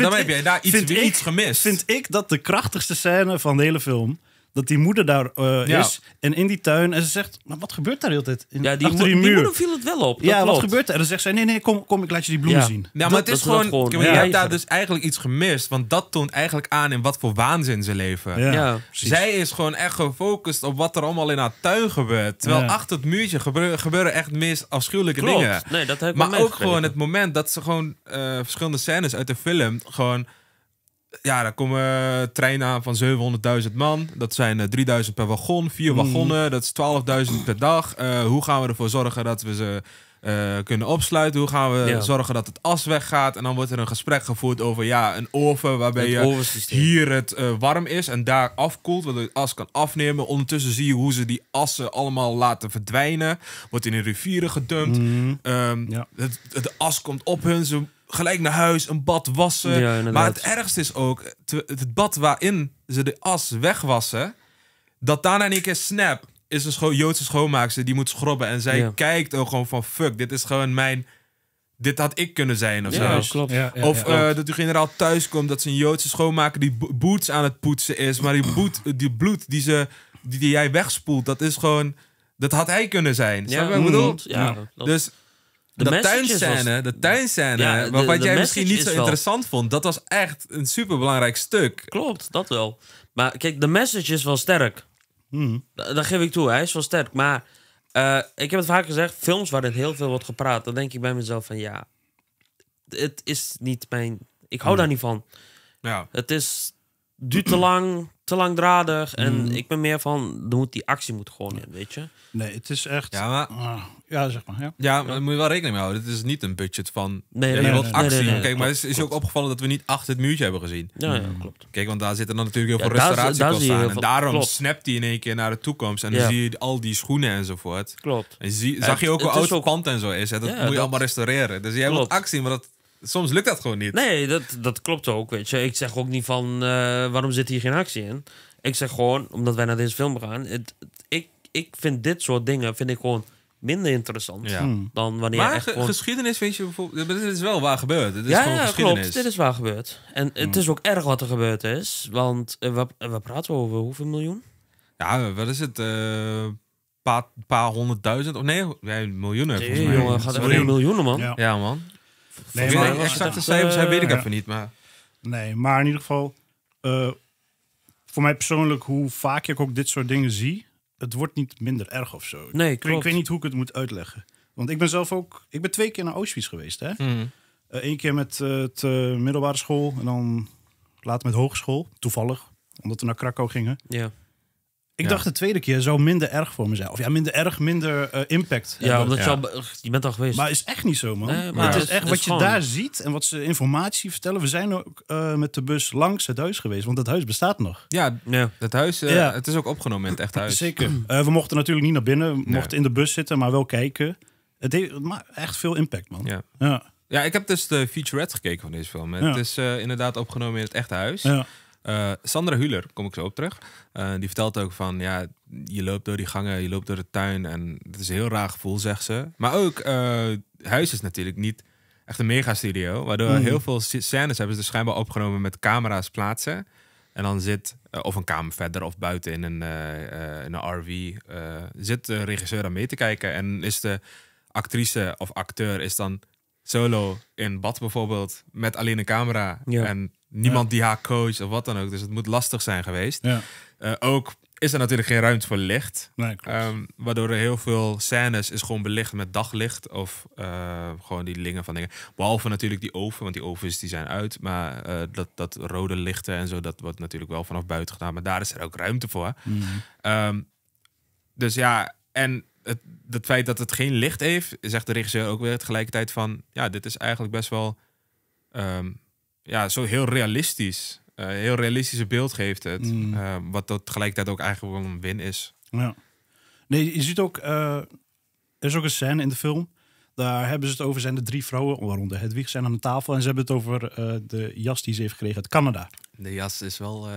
dan heb jij daar iets gemist. Vind ik dat de krachtigste scène van de hele film... dat die moeder daar is en in die tuin... en ze zegt, maar wat gebeurt daar de hele tijd? Die moeder viel het wel op. Ja, klopt. Wat gebeurt er? En dan zegt zij, nee, kom, ik laat je die bloemen zien. Ja, maar het is gewoon... Je hebt daar dus eigenlijk iets gemist... want dat toont eigenlijk aan in wat voor waanzin ze leven. Ja, zij is gewoon echt gefocust op wat er allemaal in haar tuin gebeurt. Terwijl achter het muurtje gebeuren echt de meest afschuwelijke dingen. Nee, dat heb ik maar ook gewoon het moment dat ze gewoon... verschillende scènes uit de film gewoon... Ja, daar komen treinen aan van 700.000 man. Dat zijn 3.000 per wagon, 4 wagonnen. Dat is 12.000 per dag. Hoe gaan we ervoor zorgen dat we ze kunnen opsluiten? Hoe gaan we zorgen dat het as weggaat? En dan wordt er een gesprek gevoerd over een oven... waarbij hier het warm is en daar afkoelt. Waardoor je het as kan afnemen. Ondertussen zie je hoe ze die assen allemaal laten verdwijnen. Wordt in de rivieren gedumpt. De as komt op hun... Ze gelijk naar huis, een bad wassen. Ja, maar het ergste is ook... het bad waarin ze de as wegwassen... dat daarna in één keer snap... is een Joodse schoonmaakster die moet schrobben. En zij kijkt ook gewoon van... fuck, dit is gewoon mijn... dit had ik kunnen zijn of zo. Klopt. Dat u generaal thuis komt... dat ze een Joodse schoonmaker die boots aan het poetsen is... maar die bloed die jij wegspoelt... dat is gewoon... dat had hij kunnen zijn. Snap je wat ik bedoel? Ja. Dus... De tuinscène, wat jij misschien niet zo interessant vond... dat was echt een superbelangrijk stuk. Klopt, dat wel. Maar kijk, de message is wel sterk. Dat geef ik toe, hij is wel sterk. Maar Ik heb het vaak gezegd, films waarin heel veel wordt gepraat, dan denk ik bij mezelf van ja, het is niet mijn... Ik hou daar niet van. Ja. Het is... duurt te langdradig. En ik ben meer van, dan moet die actie gewoon in, weet je? Nee, het is echt... Ja, maar, ja zeg maar. Ja, ja maar daar moet je wel rekening mee houden. Dit is niet een budget van... Nee, kijk, maar het is ook opgevallen dat we niet achter het muurtje hebben gezien. Ja, ja, klopt. Kijk, want daar zitten dan natuurlijk heel veel restauratiekosten aan. En daarom snapt hij in één keer naar de toekomst. En dan zie je al die schoenen enzovoort. Klopt. En zag je ook hoe oud pand en zo is. Hè? Dat moet je allemaal restaureren. Dus jij wilt actie, maar dat... Soms lukt dat gewoon niet. Nee, dat klopt ook, weet je. Ik zeg ook niet van, waarom zit hier geen actie in? Ik zeg gewoon, omdat wij naar deze film gaan... Ik vind dit soort dingen vind ik gewoon minder interessant. Ja. Dan wanneer echt gewoon... geschiedenis vind je bijvoorbeeld... Dit is wel waar gebeurd. Dit is gewoon geschiedenis. Klopt. Dit is waar gebeurd. En het is ook erg wat er gebeurd is. Want we praten over hoeveel miljoen? Ja, wat is het... paar honderdduizend? Of nee, miljoenen. Nee, volgens mij. Jongen, gaat over miljoenen, man. Ja, ja man. Nee, maar exacte cijfers weet ik even niet, maar... Nee, maar in ieder geval... voor mij persoonlijk, hoe vaak ik ook dit soort dingen zie... het wordt niet minder erg of zo. Nee, klopt. Ik weet niet hoe ik het moet uitleggen. Want ik ben zelf ook... Ik ben 2 keer naar Auschwitz geweest, hè. Eén keer met het middelbare school... en dan later met hogeschool, toevallig. Omdat we naar Krakau gingen. Ja. Ik dacht de 2e keer zou minder erg voor me zijn. Of ja, minder erg, minder impact. Ja, omdat je bent al geweest. Maar het is echt niet zo, man. Nee, maar het is echt wat je daar ziet en wat ze informatie vertellen. We zijn ook met de bus langs het huis geweest, want dat huis bestaat nog. Ja, dat huis, het is ook opgenomen in het echt huis. Zeker. We mochten natuurlijk niet naar binnen, mochten in de bus zitten, maar wel kijken. Het heeft echt veel impact, man. Ja. Ja, ik heb dus de featurette gekeken van deze film. Het is inderdaad opgenomen in het echte huis. Ja. Sandra Hüller, kom ik zo op terug. Die vertelt ook van, ja, je loopt door die gangen, je loopt door de tuin. En het is een heel raar gevoel, zegt ze. Maar ook, het huis is natuurlijk niet echt een megastudio. Waardoor heel veel scènes hebben ze dus schijnbaar opgenomen met camera's plaatsen. En dan zit, of een kamer verder of buiten in een RV, zit de regisseur aan mee te kijken. En is de actrice of acteur is dan solo in bad bijvoorbeeld, met alleen een camera en... Niemand die haar coacht of wat dan ook. Dus het moet lastig zijn geweest. Ja. Ook is er natuurlijk geen ruimte voor licht. Nee, waardoor er heel veel scènes is gewoon belicht met daglicht. Of gewoon die dingen van dingen. Behalve natuurlijk die oven. Want die ovens die zijn uit. Maar dat rode lichten en zo. Dat wordt natuurlijk wel vanaf buiten gedaan. Maar daar is er ook ruimte voor. Dus ja. En het feit dat het geen licht heeft. Zegt de regisseur ook weer tegelijkertijd van. Ja, dit is eigenlijk best wel... ja, zo heel realistisch. Heel realistische beeld geeft het. Wat dat tegelijkertijd ook eigenlijk wel een win is. Ja. Nee, je ziet ook... er is ook een scène in de film. Daar hebben ze het over. Zijn er 3 vrouwen, waaronder Hedwig, zijn aan de tafel. En ze hebben het over de jas die ze heeft gekregen uit Canada. De jas is wel...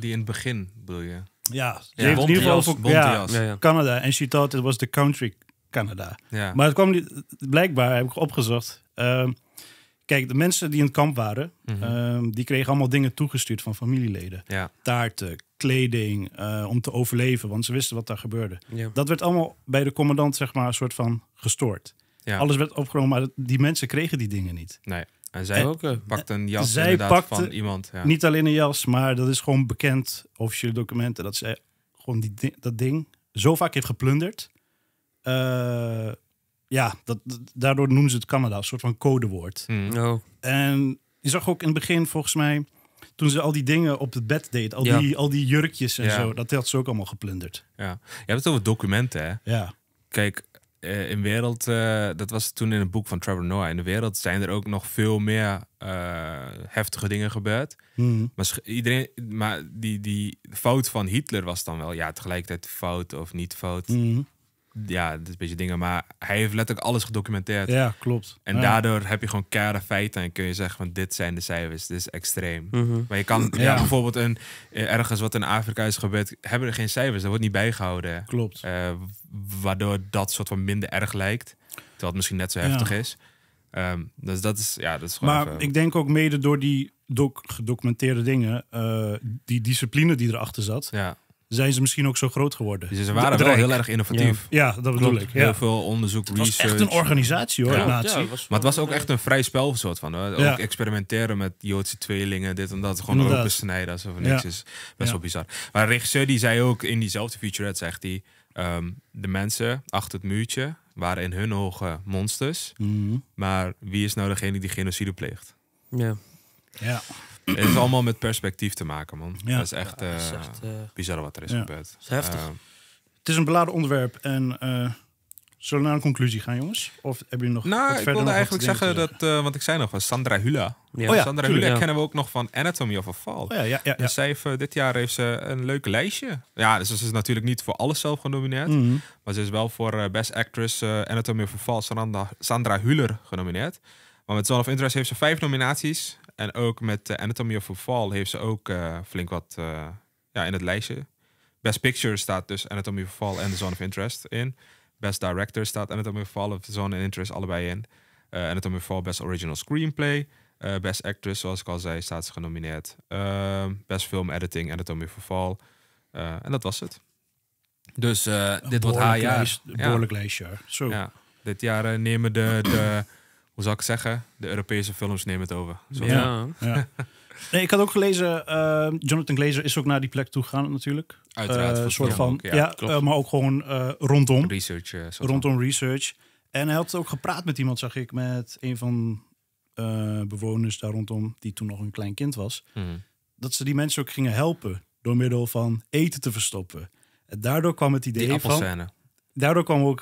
die in het begin, bedoel je? Ja, ze heeft in ieder geval over Canada. En she thought it was the country Canada. Ja. Maar het kwam niet... Blijkbaar, heb ik opgezocht... Kijk, de mensen die in het kamp waren, die kregen allemaal dingen toegestuurd van familieleden. Ja. Taarten, kleding, om te overleven, want ze wisten wat daar gebeurde. Ja. Dat werd allemaal bij de commandant, zeg maar, een soort van gestoord. Ja. Alles werd opgenomen, maar die mensen kregen die dingen niet. Nee, en zij pakte een jas van iemand. Ja. Niet alleen een jas, maar dat is gewoon bekend, officiële documenten, dat zij gewoon dat ding zo vaak heeft geplunderd. Ja, daardoor noemen ze het Canada, een soort van codewoord. En je zag ook in het begin, volgens mij... toen ze al die dingen op het bed deed, al die jurkjes en zo... dat had ze ook allemaal geplunderd. Ja. Je hebt het over documenten, hè? Ja. Kijk, in wereld... dat was toen in het boek van Trevor Noah. In de wereld zijn er ook nog veel meer heftige dingen gebeurd. Maar, die fout van Hitler was dan wel... ja, tegelijkertijd fout of niet fout... Ja, dat is een beetje dingen, maar hij heeft letterlijk alles gedocumenteerd. Ja, klopt. En daardoor heb je gewoon keiharde feiten en kun je zeggen van dit zijn de cijfers, dit is extreem. Maar je kan bijvoorbeeld ergens wat in Afrika is gebeurd, hebben er geen cijfers, dat wordt niet bijgehouden. Klopt. Waardoor dat soort van minder erg lijkt, terwijl het misschien net zo heftig is. Dus dat is gewoon... Maar even... ik denk ook mede door die gedocumenteerde dingen, die discipline die erachter zat... Ja. Zijn ze misschien ook zo groot geworden. Dus ze waren wel heel erg innovatief. Ja, dat bedoel ik. Heel veel onderzoek, research. Het was echt een organisatie, hoor. Ja. Maar het was ook echt een vrij spel soort van. Hoor. Ook experimenteren met Joodse tweelingen, dit en dat. Gewoon open snijden alsof er niks is. Best wel bizar. Maar de regisseur die zei ook in diezelfde featurette, zegt hij... De mensen achter het muurtje waren in hun ogen monsters. Mm-hmm. Maar wie is nou degene die genocide pleegt? Ja. Ja. Het heeft allemaal met perspectief te maken, man. Ja. Dat is echt, ja, echt bizar wat er is gebeurd. Is heftig. Het is een beladen onderwerp. En zullen we naar een conclusie gaan, jongens? Of heb je nog wat verder? Ik wilde eigenlijk zeggen dat... want ik zei nog van Sandra Hüller. Ja. Oh ja, Sandra Hüller kennen we ook nog van Anatomy of a Fall. Oh ja, Dus zij heeft, dit jaar heeft ze een leuk lijstje. Ja, dus ze is natuurlijk niet voor alles zelf genomineerd. Mm-hmm. Maar ze is wel voor Best Actress Anatomy of a Fall Sandra Hüller genomineerd. Maar met Zone of Interest heeft ze 5 nominaties. En ook met Anatomy of a Fall heeft ze ook flink wat in het lijstje. Best Picture staat dus Anatomy of a Fall en The Zone of Interest in. Best Director staat Anatomy of a Fall of The Zone of Interest allebei in. Anatomy of a Fall Best Original Screenplay. Best Actress, zoals ik al zei, staat ze genomineerd. Best Film Editing, Anatomy of a Fall. En dat was het. Dus dit wordt haar jaar. Een behoorlijk lijstje. Zo. Ja. Dit jaar nemen de hoe zou ik zeggen? De Europese films nemen het over. Ja. Nee, ik had ook gelezen, Jonathan Glazer is ook naar die plek toe gegaan natuurlijk. Uiteraard. Maar ook gewoon rondom. Research. Rondom research. En hij had ook gepraat met iemand, zag ik, met een van bewoners daar rondom, die toen nog een klein kind was. Mm-hmm. Dat ze die mensen ook gingen helpen door middel van eten te verstoppen. En daardoor kwam het idee van... Daardoor kwam ook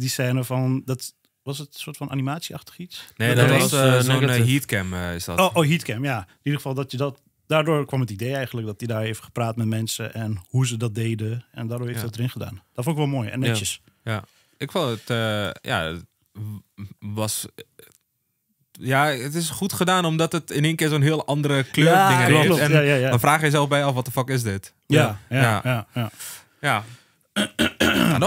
die scène van... dat. Was het een soort van animatieachtig iets? Nee, dat was zo'n heatcam is dat. Oh, heatcam, ja. In ieder geval dat je dat... Daardoor kwam het idee eigenlijk dat hij daar heeft gepraat met mensen... en hoe ze dat deden. En daardoor heeft hij dat erin gedaan. Dat vond ik wel mooi en netjes. Ja, ja. Ik vond het... was... Ja, het is goed gedaan omdat het in één keer zo'n heel andere kleur dingen heeft. En dan vraag je jezelf bij af, wat de fuck is dit? Ja.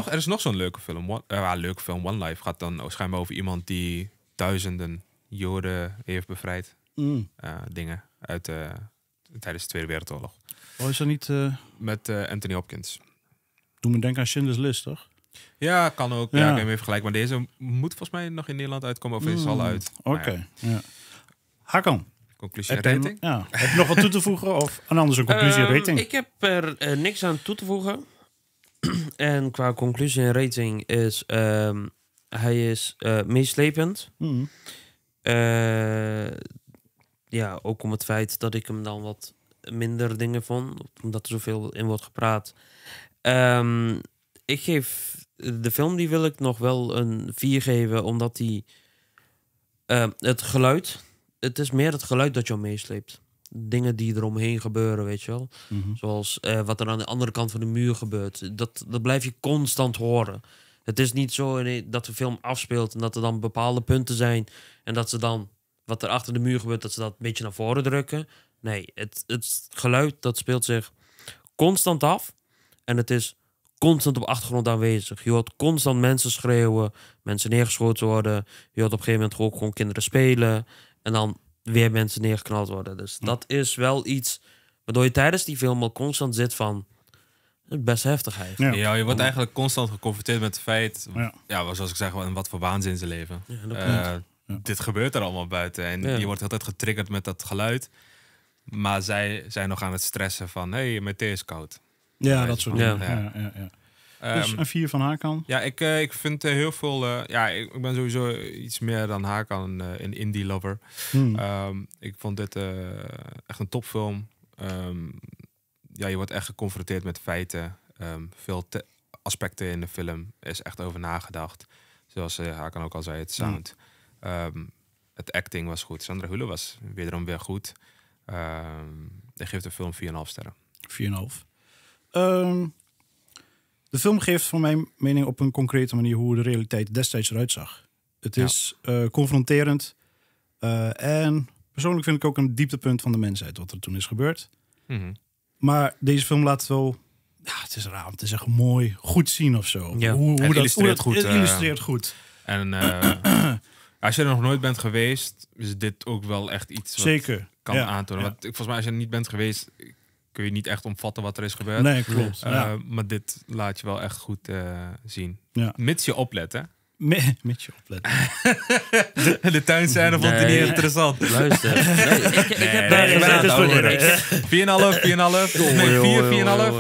Er is nog zo'n leuke film. Leuke film. One Life gaat dan schijnbaar over iemand die duizenden Joden heeft bevrijd. Dingen uit tijdens de Tweede Wereldoorlog. Oh, is dat niet... Met Anthony Hopkins. Doe me denken aan Schindler's List, toch? Ja, kan ook. Ja, ik neem even gelijk. Maar deze moet volgens mij nog in Nederland uitkomen. Of is al uit. Oké. Ja. Hakan. Conclusie en rating? Heb je nog wat toe te voegen? Of anders een conclusie en rating? Ik heb er niks aan toe te voegen. En qua conclusie en rating is... hij is meeslepend. Ook om het feit dat ik hem dan wat minder dingen vond. Omdat er zoveel in wordt gepraat. Ik geef... De film die wil ik nog wel een 4 geven. Omdat die... het geluid... Het is meer het geluid dat jou meesleept. Dingen die eromheen gebeuren, weet je wel. Mm-hmm. Zoals wat er aan de andere kant van de muur gebeurt. Dat blijf je constant horen. Het is niet zo dat de film afspeelt... en dat er dan bepaalde punten zijn... en dat ze dan, wat er achter de muur gebeurt... dat ze dat een beetje naar voren drukken. Nee, het geluid dat speelt zich constant af. En het is constant op achtergrond aanwezig. Je hoort constant mensen schreeuwen. Mensen neergeschoten worden. Je hoort op een gegeven moment ook gewoon kinderen spelen. En dan... weer mensen neergeknald worden. Dus dat is wel iets... waardoor je tijdens die film al constant zit van... best heftig eigenlijk. Ja, je wordt eigenlijk constant geconfronteerd met het feit... zoals ik zeg, wat voor waanzin ze leven. Ja. Dit gebeurt er allemaal buiten. En je wordt altijd getriggerd met dat geluid. Maar zij zijn nog aan het stressen van... hé, met thee is koud. Ja, dat soort dingen. Ja. Dus een 4 van Hakan? Ja, ik vind heel veel... ik ben sowieso iets meer dan Hakan een indie lover. Ik vond dit echt een topfilm. Je wordt echt geconfronteerd met feiten. Veel aspecten in de film is echt over nagedacht. Zoals Hakan ook al zei, het sound. Het acting was goed. Sandra Hüller was wederom weer goed. Hij geeft de film 4,5 sterren. 4,5. De film geeft van mijn mening op een concrete manier... hoe de realiteit destijds eruit zag. Het is confronterend. En persoonlijk vind ik ook een dieptepunt van de mensheid... wat er toen is gebeurd. Mm-hmm. Maar deze film laat wel... Ja, het is raar, het is echt mooi. Goed zien of zo. Ja. Het illustreert goed. En als je er nog nooit bent geweest... is dit ook wel echt iets wat kan aantonen. Ja. Want volgens mij als je er niet bent geweest... kun je niet echt omvatten wat er is gebeurd. Nee, klopt. Maar dit laat je wel echt goed zien. Ja. Mits je oplet, hè? Mits je opletten. De tuinscène vond hij niet interessant. Luister. Nee, ik heb daar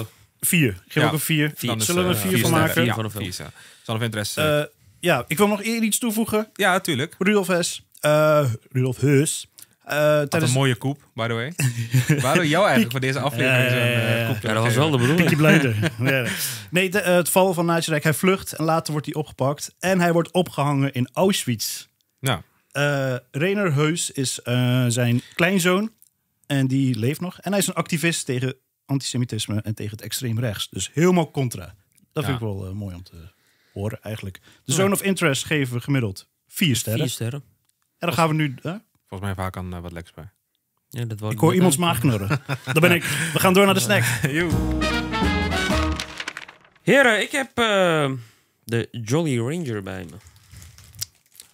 4,5. 4. Geef ook een 4. Zullen we er 4 van maken? Ja, Zone of Interest. Ja, ik wil nog eerder iets toevoegen. Ja, tuurlijk. Rudolf Hess. Rudolf Hess. Een mooie koep, by the way. Waarom jou eigenlijk voor deze aflevering zo'n koep? Ja, dat was wel de bedoeling. Nee, het val van Nazi-Rijk. Hij vlucht en later wordt hij opgepakt. En hij wordt opgehangen in Auschwitz. Nou. Rainer Hess is zijn kleinzoon. En die leeft nog. En hij is een activist tegen antisemitisme en tegen het extreem rechts. Dus helemaal contra. Dat vind ik wel mooi om te horen eigenlijk. De Zone of Interest geven we gemiddeld 4 sterren. 4 sterren. En dan gaan we nu... Volgens mij vaak aan wat lekkers bij. Ja, dat was ik hoor iemands maag knurren. Daar ben ik. We gaan door naar de snack. Heren, ik heb de Jolly Ranger bij me.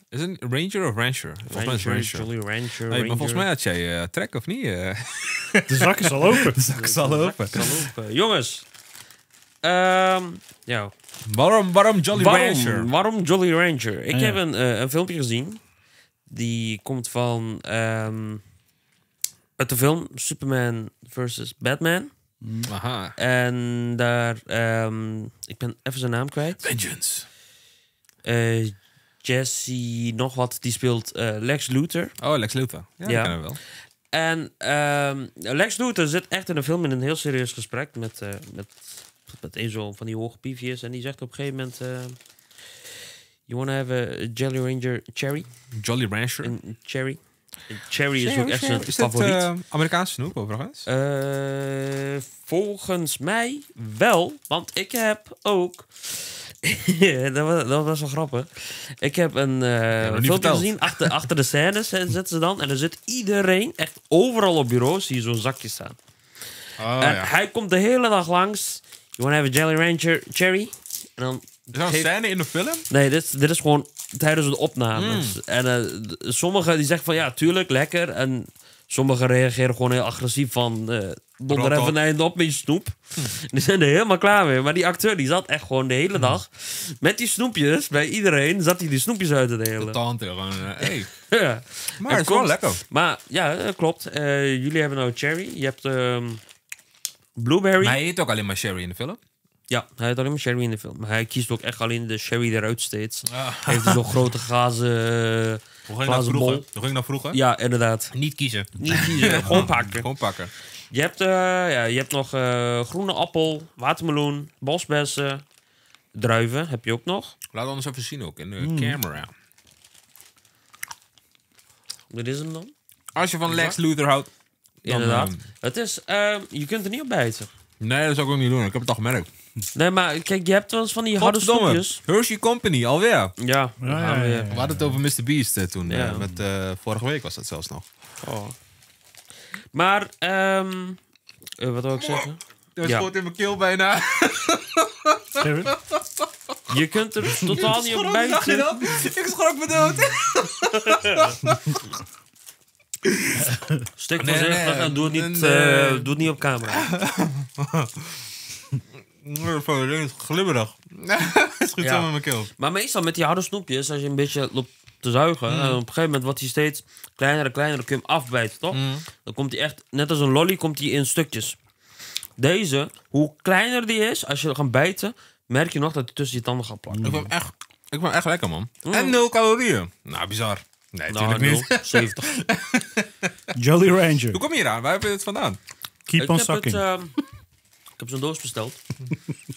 Is het een Ranger of Rancher? Volgens mij is Ranger. Jolly Rancher. Nee, maar volgens mij had jij trek of niet? De zak is al open. De zak is al open. Jongens. Waarom Jolly Rancher? Waarom Jolly Rancher? Ik heb een filmpje gezien. Die komt van uit de film Superman versus Batman. Aha. En daar, ik ben even zijn naam kwijt. Vengeance. Jesse nog wat, die speelt Lex Luthor. Oh, Lex Luthor. Ja, dat kennen we wel. En Lex Luthor zit echt in de film in een heel serieus gesprek met een zo van die hoge piefjes. En die zegt op een gegeven moment... You wanna have a Jolly Ranger cherry? Jolly Rancher? Een cherry. Cherry is ook echt een favoriet. Is dit Amerikaanse snoep overigens? Volgens mij wel. Want ik heb ook... dat was wel grappig. Ik heb een filmpje gezien. Achter de scènes zitten ze dan. En er zit iedereen echt overal op bureaus. Zie je zo'n zakje staan. Oh, en hij komt de hele dag langs. You wanna have a Jolly Rancher cherry? En dan... Is dat een scène in de film? Nee, dit is gewoon tijdens de opnames. En sommigen die zeggen van ja, tuurlijk, lekker. En sommigen reageren gewoon heel agressief van... donder even een op met je snoep. Die zijn er helemaal klaar mee. Maar die acteur die zat echt gewoon de hele dag... met die snoepjes, bij iedereen zat hij die snoepjes uit te delen. De tante gewoon, hey. Ja. Maar het is wel lekker. Maar ja, klopt. Jullie hebben nou cherry. Je hebt blueberry. Maar hij eet ook alleen maar cherry in de film. Ja, hij heeft alleen maar sherry in de film. Maar hij kiest ook echt alleen de sherry eruit steeds. Hij heeft zo'n grote glazen bol. Hoe ging dat vroeger? Ja, inderdaad. Niet kiezen. Gewoon pakken. Je hebt, nog groene appel, watermeloen, bosbessen, druiven heb je ook nog. Laat ons even zien ook in de camera. Dit is hem dan. Als je van Lex Luthor houdt... Inderdaad. Het is, je kunt er niet op bijten. Nee, dat zou ik ook niet doen. Ik heb het al gemerkt. Nee, maar kijk, je hebt wel eens van die harde snoepjes. Hershey Company, alweer. Ja. We hadden het over Mr. Beast toen. Ja. Vorige week was dat zelfs nog. Oh. Maar, wat wil ik zeggen? Dat schoot in mijn keel bijna. Je kunt er totaal niet op bijten. Ik schrok me dood. Stuk voorzichtig en doe het niet op camera. Het is glibberig. Het is goed zo met mijn keel. Maar meestal met die harde snoepjes, als je een beetje loopt te zuigen... En op een gegeven moment wordt hij steeds kleiner en kleiner... Dan kun je hem afbijten, toch? Dan komt hij echt, net als een lolly, komt hij in stukjes. Deze, hoe kleiner die is, als je gaat bijten... merk je nog dat hij tussen je tanden gaat plakken. Ik vind hem echt lekker, man. En 0 calorieën. Nou, bizar. Nee, natuurlijk niet. 70. Jolly Ranger. Hoe kom je hier aan? Waar heb je het vandaan? Ik heb zo'n doos besteld.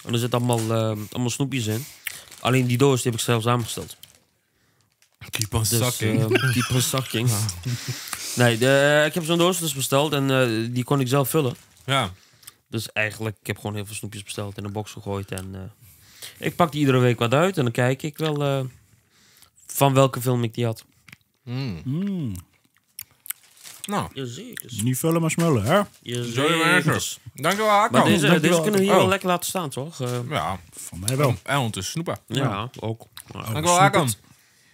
En er zitten allemaal snoepjes in. Alleen die doos die heb ik zelf samengesteld. Keep on sucking. Nee, ik heb zo'n doos dus besteld. En die kon ik zelf vullen. Ja. Dus eigenlijk, ik heb gewoon heel veel snoepjes besteld. In een box gegooid. En ik pak die iedere week wat uit. En dan kijk ik wel van welke film ik die had. Nou, niet vullen maar smullen, hè? Jolly Rancher. Dankjewel, Hakko. Deze kunnen we hier wel lekker laten staan, toch? Ja, van mij wel. En ondertussen snoepen. Ja, ook. Dankjewel, Hakko.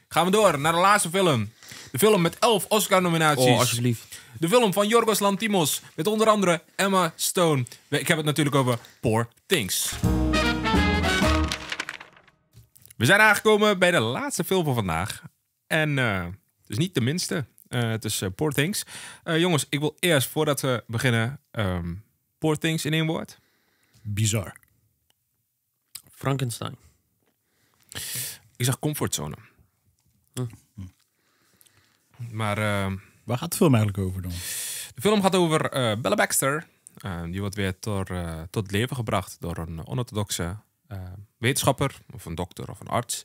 Gaan we door naar de laatste film. De film met 11 Oscar-nominaties. Oh, alsjeblieft. De film van Yorgos Lanthimos met onder andere Emma Stone. Ik heb het natuurlijk over Poor Things. We zijn aangekomen bij de laatste film van vandaag. En... dus niet de minste. Het is Poor Things. Jongens, ik wil eerst, voordat we beginnen... Poor Things in één woord. bizar. Frankenstein. Ik zag Comfortzone. Maar... waar gaat de film eigenlijk over dan? De film gaat over Bella Baxter. Die wordt weer tot leven gebracht door een onorthodoxe wetenschapper. Of een dokter of een arts.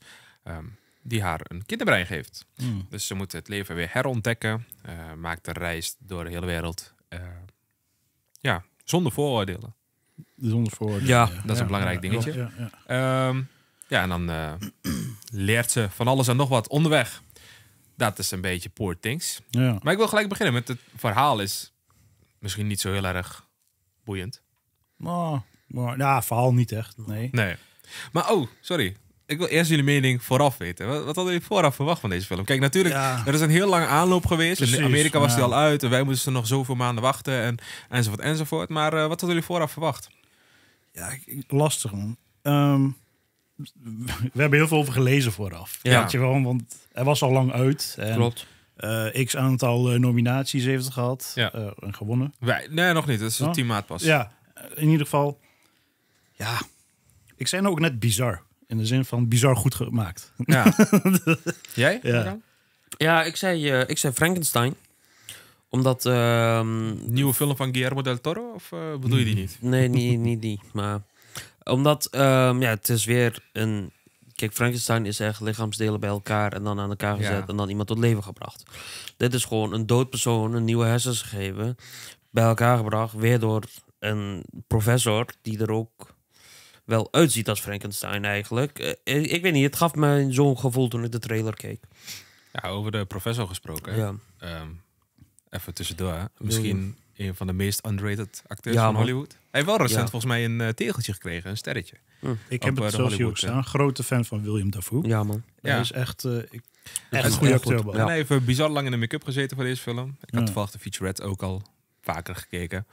Die haar een kinderbrein geeft. Mm. Dus ze moet het leven weer herontdekken. Maakt een reis door de hele wereld. Ja, zonder vooroordelen. Zonder vooroordelen. Ja, ja, dat is een belangrijk dingetje. Ja, ja. Ja, en dan leert ze van alles en nog wat onderweg. Dat is een beetje Poor Things. Ja. Maar ik wil gelijk beginnen met het verhaal is misschien niet zo heel erg boeiend. Maar ja, verhaal niet echt, nee. Nee. Maar oh, sorry. Ik wil eerst jullie mening vooraf weten. Wat hadden jullie vooraf verwacht van deze film? Kijk, natuurlijk, er is een heel lange aanloop geweest. Precies, in Amerika was die al uit en wij moesten nog zoveel maanden wachten en, enzovoort. Maar wat hadden jullie vooraf verwacht? Ja, lastig man. We hebben heel veel over gelezen vooraf. Ja. Weet je wel, want hij was al lang uit. En, klopt. X aantal nominaties heeft het gehad. Ja. En gewonnen. Nee, nog niet. Dat is een teammaat pas. Ja, in ieder geval. Ja, ik zei nou ook net bizar. In de zin van bizar goed gemaakt. Ja. Jij? Ja, ja, ik zei Frankenstein. Omdat... nieuwe film van Guillermo del Toro? Of bedoel je die niet? Nee, niet die. Maar... omdat, ja, het is weer een... Kijk, Frankenstein is echt lichaamsdelen bij elkaar en dan aan elkaar gezet en dan iemand tot leven gebracht. Dit is gewoon een dood persoon, een nieuwe hersens gegeven, bij elkaar gebracht, weer door een professor die er ook wel uitziet als Frankenstein eigenlijk. Ik weet niet, het gaf me zo'n gevoel toen ik de trailer keek. Ja, over de professor gesproken. Ja. Even tussendoor, hè. Misschien... een van de meest underrated acteurs van Hollywood. Hij heeft wel recent volgens mij een tegeltje gekregen, een sterretje. Hm. Ik heb het zelfs hier ook staan. Grote fan van William Dafoe. Ja, man. Ja. Hij is echt, echt een goede acteur. Ja. Hij heeft bizar lang in de make-up gezeten voor deze film. Ik had toevallig de featurette ook al vaker gekeken.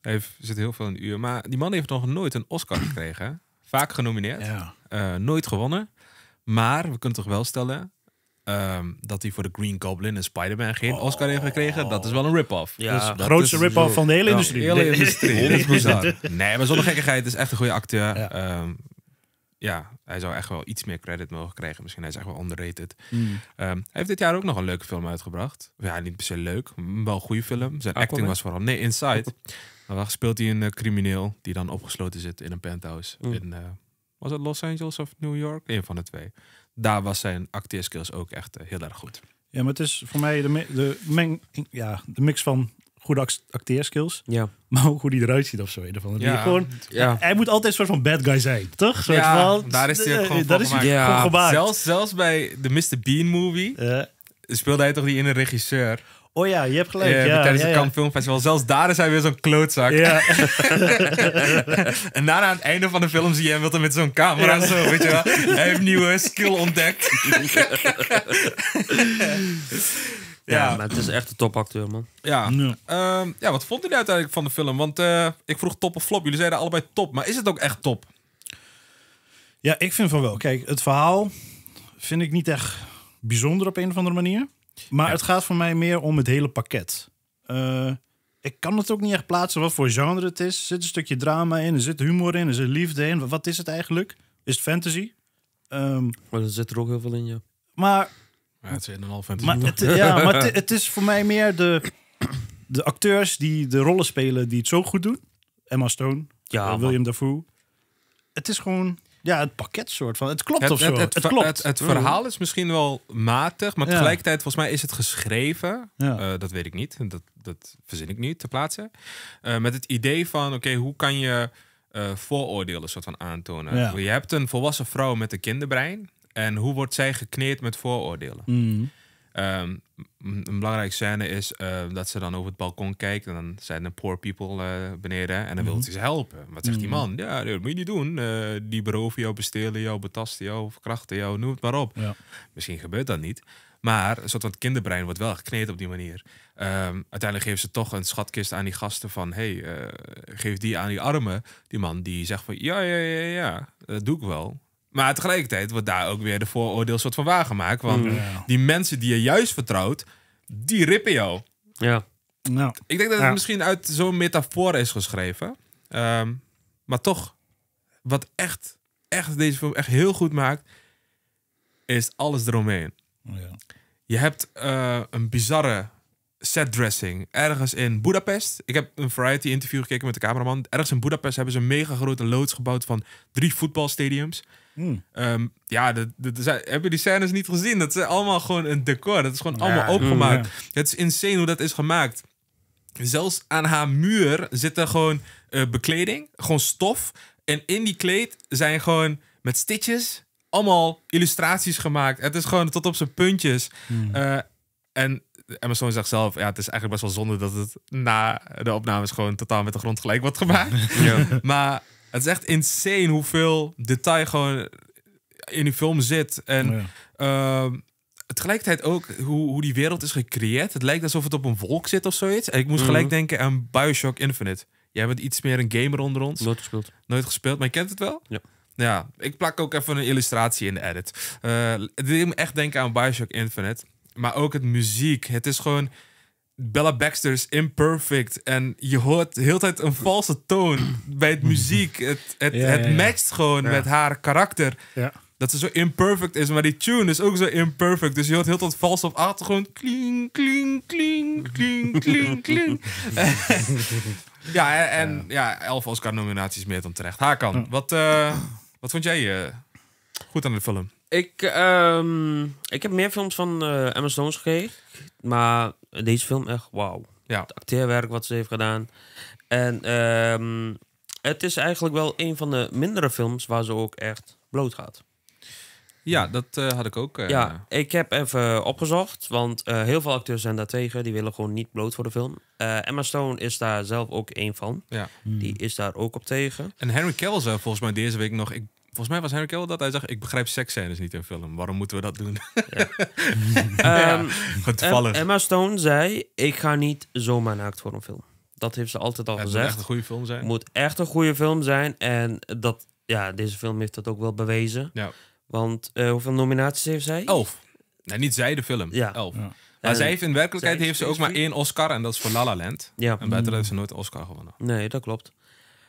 Hij zit heel veel in de uur. Maar die man heeft nog nooit een Oscar gekregen. Vaak genomineerd. Ja. Nooit gewonnen. Maar we kunnen toch wel stellen... dat hij voor de Green Goblin en Spider-Man geen Oscar heeft gekregen, dat is wel een rip-off. Ja, dus de grootste rip-off van de hele industrie. De hele industrie. Dat is bizar. Nee, maar zonder gekkigheid, het is echt een goede acteur. Ja. Ja, hij zou echt wel iets meer credit mogen krijgen. Misschien, hij is echt wel underrated. Mm. Hij heeft dit jaar ook nog een leuke film uitgebracht. Ja, niet per se leuk, wel een goede film. Zijn acting was vooral... Nee, Inside. Dan speelt hij een crimineel die dan opgesloten zit in een penthouse. Mm. In, was het Los Angeles of New York? Een van de twee. Daar was zijn acteerskills ook echt heel erg goed. Ja, maar het is voor mij de mix van goede acteerskills, maar ook hoe die eruit ziet of zo. Hij moet altijd een soort van bad guy zijn, toch? Daar is hij gewoon gebaat. Zelfs bij de Mr. Bean movie speelde hij toch die in een regisseur. Oh ja, je hebt gelijk. Tijdens het Cannes Filmfestival. Zelfs daar is hij weer zo'n klootzak. Ja. En daarna aan het einde van de film zie je hem wilt met zo'n camera. Ja. Zo, weet je wel. Hij heeft nieuwe skill ontdekt. Maar het is echt een topacteur, man. Ja. Ja, wat vond jullie uiteindelijk van de film? Want ik vroeg top of flop. Jullie zeiden allebei top. Maar is het ook echt top? Ja, ik vind van wel. Kijk, het verhaal vind ik niet echt bijzonder op een of andere manier. Maar het gaat voor mij meer om het hele pakket. Ik kan het ook niet echt plaatsen wat voor genre het is. Er zit een stukje drama in, er zit humor in, er zit liefde in. Wat is het eigenlijk? Is het fantasy? Maar er zit er ook heel veel in, ja. Maar... ja, het is inderdaad fantasy. Maar het is voor mij meer de acteurs die de rollen spelen die het zo goed doen. Emma Stone, William Dafoe. Het is gewoon... ja, het pakket soort van. Het klopt of zo. Het verhaal is misschien wel matig, maar tegelijkertijd volgens mij is het geschreven. Ja. Dat weet ik niet. Dat verzin ik nu te plaatsen. Met het idee van, oké, hoe kan je vooroordelen soort van aantonen? Ja. Je hebt een volwassen vrouw met een kinderbrein. En hoe wordt zij gekneed met vooroordelen? Mm. Een belangrijke scène is dat ze dan over het balkon kijkt. En dan zijn er poor people beneden. En dan wil ze ze helpen. Wat zegt die man? Ja, dat moet je niet doen. Die beroven jou, bestelen jou, betasten jou, verkrachten jou. Noem het maar op. Ja. Misschien gebeurt dat niet. Maar een soort van kinderbrein wordt wel gekneed op die manier. Uiteindelijk geven ze toch een schatkist aan die gasten van... geef die aan die armen. Die man die zegt van ja, dat doe ik wel. Maar tegelijkertijd wordt daar ook weer de vooroordeel soort van waargemaakt. Want die mensen die je juist vertrouwt, die rippen jou. Ja. Nou, ik denk dat het misschien uit zo'n metafoor is geschreven. Maar toch, wat echt deze film echt heel goed maakt, is alles eromheen. Oh ja. Je hebt een bizarre setdressing ergens in Budapest. Ik heb een variety interview gekeken met de cameraman. Ergens in Budapest hebben ze een mega grote loods gebouwd van 3 voetbalstadiums. Mm. Ja, heb je die scènes niet gezien? Dat is allemaal gewoon een decor. Dat is gewoon allemaal opgemaakt. Ja. Het is insane hoe dat is gemaakt. Zelfs aan haar muur zit er gewoon bekleding, gewoon stof. En in die kleed zijn gewoon met stitches allemaal illustraties gemaakt. Het is gewoon tot op zijn puntjes. Mm. En Amazon zegt zelf, ja, het is eigenlijk best wel zonde dat het na de opnames gewoon totaal met de grond gelijk wordt gemaakt. Ja. Maar het is echt insane hoeveel detail gewoon in die film zit. En ja. Tegelijkertijd ook hoe die wereld is gecreëerd. Het lijkt alsof het op een wolk zit of zoiets. En ik moest gelijk denken aan Bioshock Infinite. Jij bent iets meer een gamer onder ons. Nooit gespeeld. Nooit gespeeld, maar je kent het wel? Ja. Ja, ik plak ook even een illustratie in de edit. Het deed me echt denken aan Bioshock Infinite. Maar ook het muziek. Het is gewoon... Bella Baxter is imperfect. En je hoort de hele tijd een valse toon bij het muziek. Het matcht gewoon met haar karakter. Ja. Dat ze zo imperfect is. Maar die tune is ook zo imperfect. Dus je hoort heel tot vals op achtergrond. Kling, kling, kling, kling, kling, kling. Ja, en ja, 11 Oscar-nominaties meer dan terecht. Hakan, wat vond jij goed aan de film? Ik heb meer films van Emma Stones gekeken. Maar deze film echt wauw. Ja. Het acteerwerk wat ze heeft gedaan. En het is eigenlijk wel een van de mindere films waar ze ook echt bloot gaat. Ja, dat had ik ook. Ja, ik heb even opgezocht. Want heel veel acteurs zijn daartegen. Die willen gewoon niet bloot voor de film. Emma Stone is daar zelf ook één van. Ja. Die is daar ook op tegen. En Henry Cavill zei volgens mij deze week nog... Volgens mij was Henry Cavill dat hij zegt... Ik begrijp seksscènes niet in film. Waarom moeten we dat doen? Ja. Toevallig. Emma Stone zei... Ik ga niet zomaar naakt voor een film. Dat heeft ze altijd al gezegd. Het moet echt een goede film zijn. Het moet echt een goede film zijn. En dat, ja, deze film heeft dat ook wel bewezen. Ja. Want hoeveel nominaties heeft zij? 11. Nee, niet zij, de film. Ja. 11. Ja. Maar zij heeft in werkelijkheid heeft ze ook maar 1 Oscar. En dat is voor La La Land. Ja. En buiten heeft ze nooit een Oscar gewonnen. Nee, dat klopt.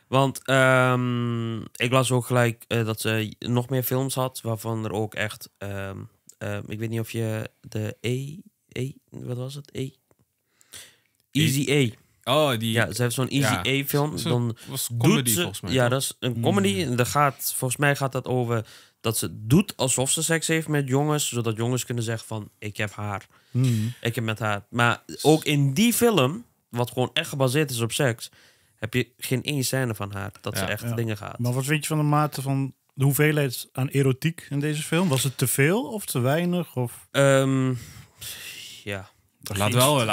Want ik las ook gelijk dat ze nog meer films had. Waarvan er ook echt... ik weet niet of je de wat was het? Easy E. Oh, die... Ja, ze heeft zo'n Easy E-film. Dan was comedy volgens mij. Ja, dat is een comedy. En volgens mij gaat dat over... Dat ze doet alsof ze seks heeft met jongens. Zodat jongens kunnen zeggen van... Ik heb haar. Ik heb met haar. Maar ook in die film... Wat gewoon echt gebaseerd is op seks... Heb je geen één scène van haar. Dat ze echt dingen gaat. Maar wat vind je van de mate van... De hoeveelheid aan erotiek in deze film? Was het te veel of te weinig? Of? Ja... Laat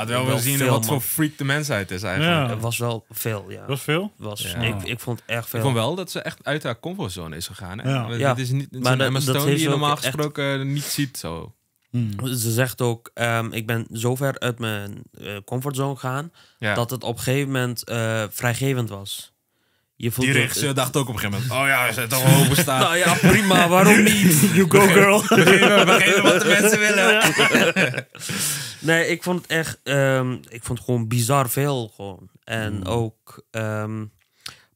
wel zien wat voor freak de mensheid is eigenlijk. Ja. Het was wel veel, ja. Was veel? Ik vond het echt veel. Ik vond wel dat ze echt uit haar comfortzone is gegaan. Hè? Ja. Het is niet maar Emma Stone die je normaal gesproken niet ziet zo. Ze zegt ook, ik ben zo ver uit mijn comfortzone gegaan... dat het op een gegeven moment vrijgevend was. Die regisseur dacht ook op een gegeven moment... Oh ja, ze zijn toch wel openstaan. Nou ja, prima, waarom niet? You go, girl. Begin wat de mensen willen. Nee, ik vond het echt... ik vond het gewoon bizar veel. Gewoon. En ook...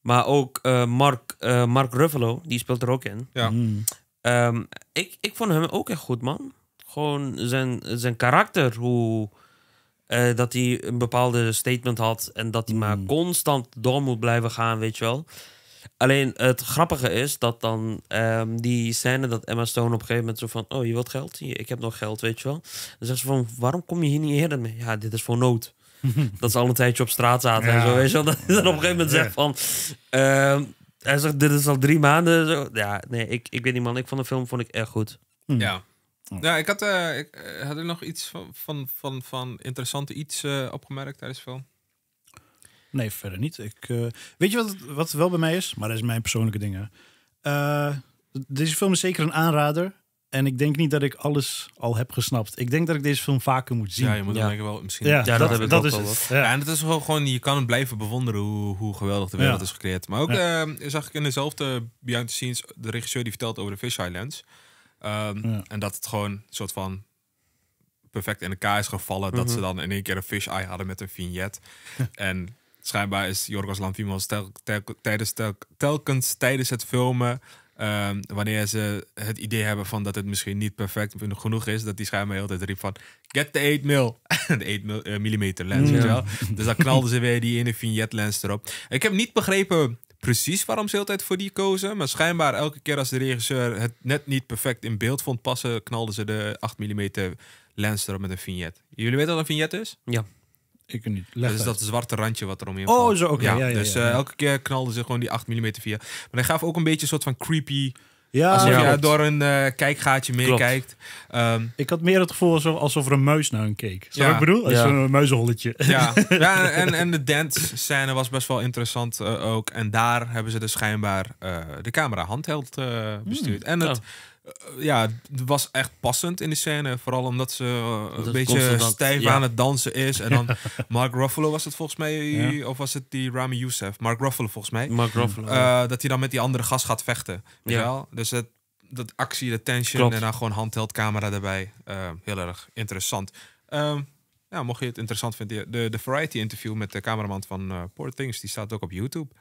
maar ook Mark Ruffalo, die speelt er ook in. Ja. Ik vond hem ook echt goed, man. Gewoon zijn karakter, hoe... dat hij een bepaalde statement had... en dat hij maar constant door moet blijven gaan, weet je wel. Alleen het grappige is dat dan... die scène dat Emma Stone op een gegeven moment zo van... oh, je wilt geld? Ik heb nog geld, weet je wel. Dan zegt ze van, waarom kom je hier niet eerder mee? Ja, dit is voor nood. Dat ze al een tijdje op straat zaten en zo, weet je wel. Dat hij dan op een gegeven moment zegt van... hij zegt, dit is al 3 maanden. Zo. Ja, nee, ik weet niet, man. Ik vond de film echt goed. Ja. Ja, ik had er nog iets van interessante iets opgemerkt tijdens de film. Nee, verder niet. Weet je wat wel bij mij is? Maar dat is mijn persoonlijke dingen. Deze film is zeker een aanrader. En ik denk niet dat ik alles al heb gesnapt. Ik denk dat ik deze film vaker moet zien. Ja, je moet dan denk ik wel misschien... Ja, dat is het. Ja. Ja, en het is gewoon... Je kan het blijven bewonderen hoe geweldig de wereld is gecreëerd. Maar ook zag ik in dezelfde behind the scenes... De regisseur die vertelt over de fisheye lens... En dat het gewoon een soort van perfect in elkaar is gevallen. Dat ze dan in één keer een fish-eye hadden met een vignet. En Schijnbaar is Yorgos Lanthimos telkens tijdens het filmen, wanneer ze het idee hebben van dat het misschien niet perfect genoeg is, dat die schijnbaar heel tijd riep van get the 8 mil. De 8 millimeter lens, weet je wel. Dus dan knalden ze weer die ene vignet lens erop. Ik heb niet begrepen precies waarom ze heel tijd voor die kozen, maar schijnbaar elke keer als de regisseur het net niet perfect in beeld vond passen, knalden ze de 8 millimeter lens erop met een vignet. Jullie weten wat een vignet is? Ja. Ik niet. Dat is dat zwarte randje wat er omheen valt. Oh, zo, oké. Okay. Ja, dus elke keer knalden ze gewoon die 8 mm via. Maar hij gaf ook een beetje een soort van creepy... Ja, alsof je door een kijkgaatje meekijkt. Ik had meer het gevoel alsof er een muis naar hun keek. Zo ik bedoel? Ja. Zo'n muizenholletje. Ja, ja, en de dance scène was best wel interessant ook. En daar hebben ze dus schijnbaar de camera handheld bestuurd. En het... ja, het was echt passend in de scène. Vooral omdat ze een beetje stijf aan het dansen is. En dan Mark Ruffalo was het volgens mij. Ja. Of was het die Rami Youssef? Mark Ruffalo volgens mij. Mark Ruffalo, dat hij dan met die andere gast gaat vechten. Ja. Wel? Dus dat actie, de tension. Klopt. En dan gewoon handheld camera erbij. Heel erg interessant. Ja, mocht je het interessant vinden. De Variety interview met de cameraman van Poor Things. Die staat ook op YouTube.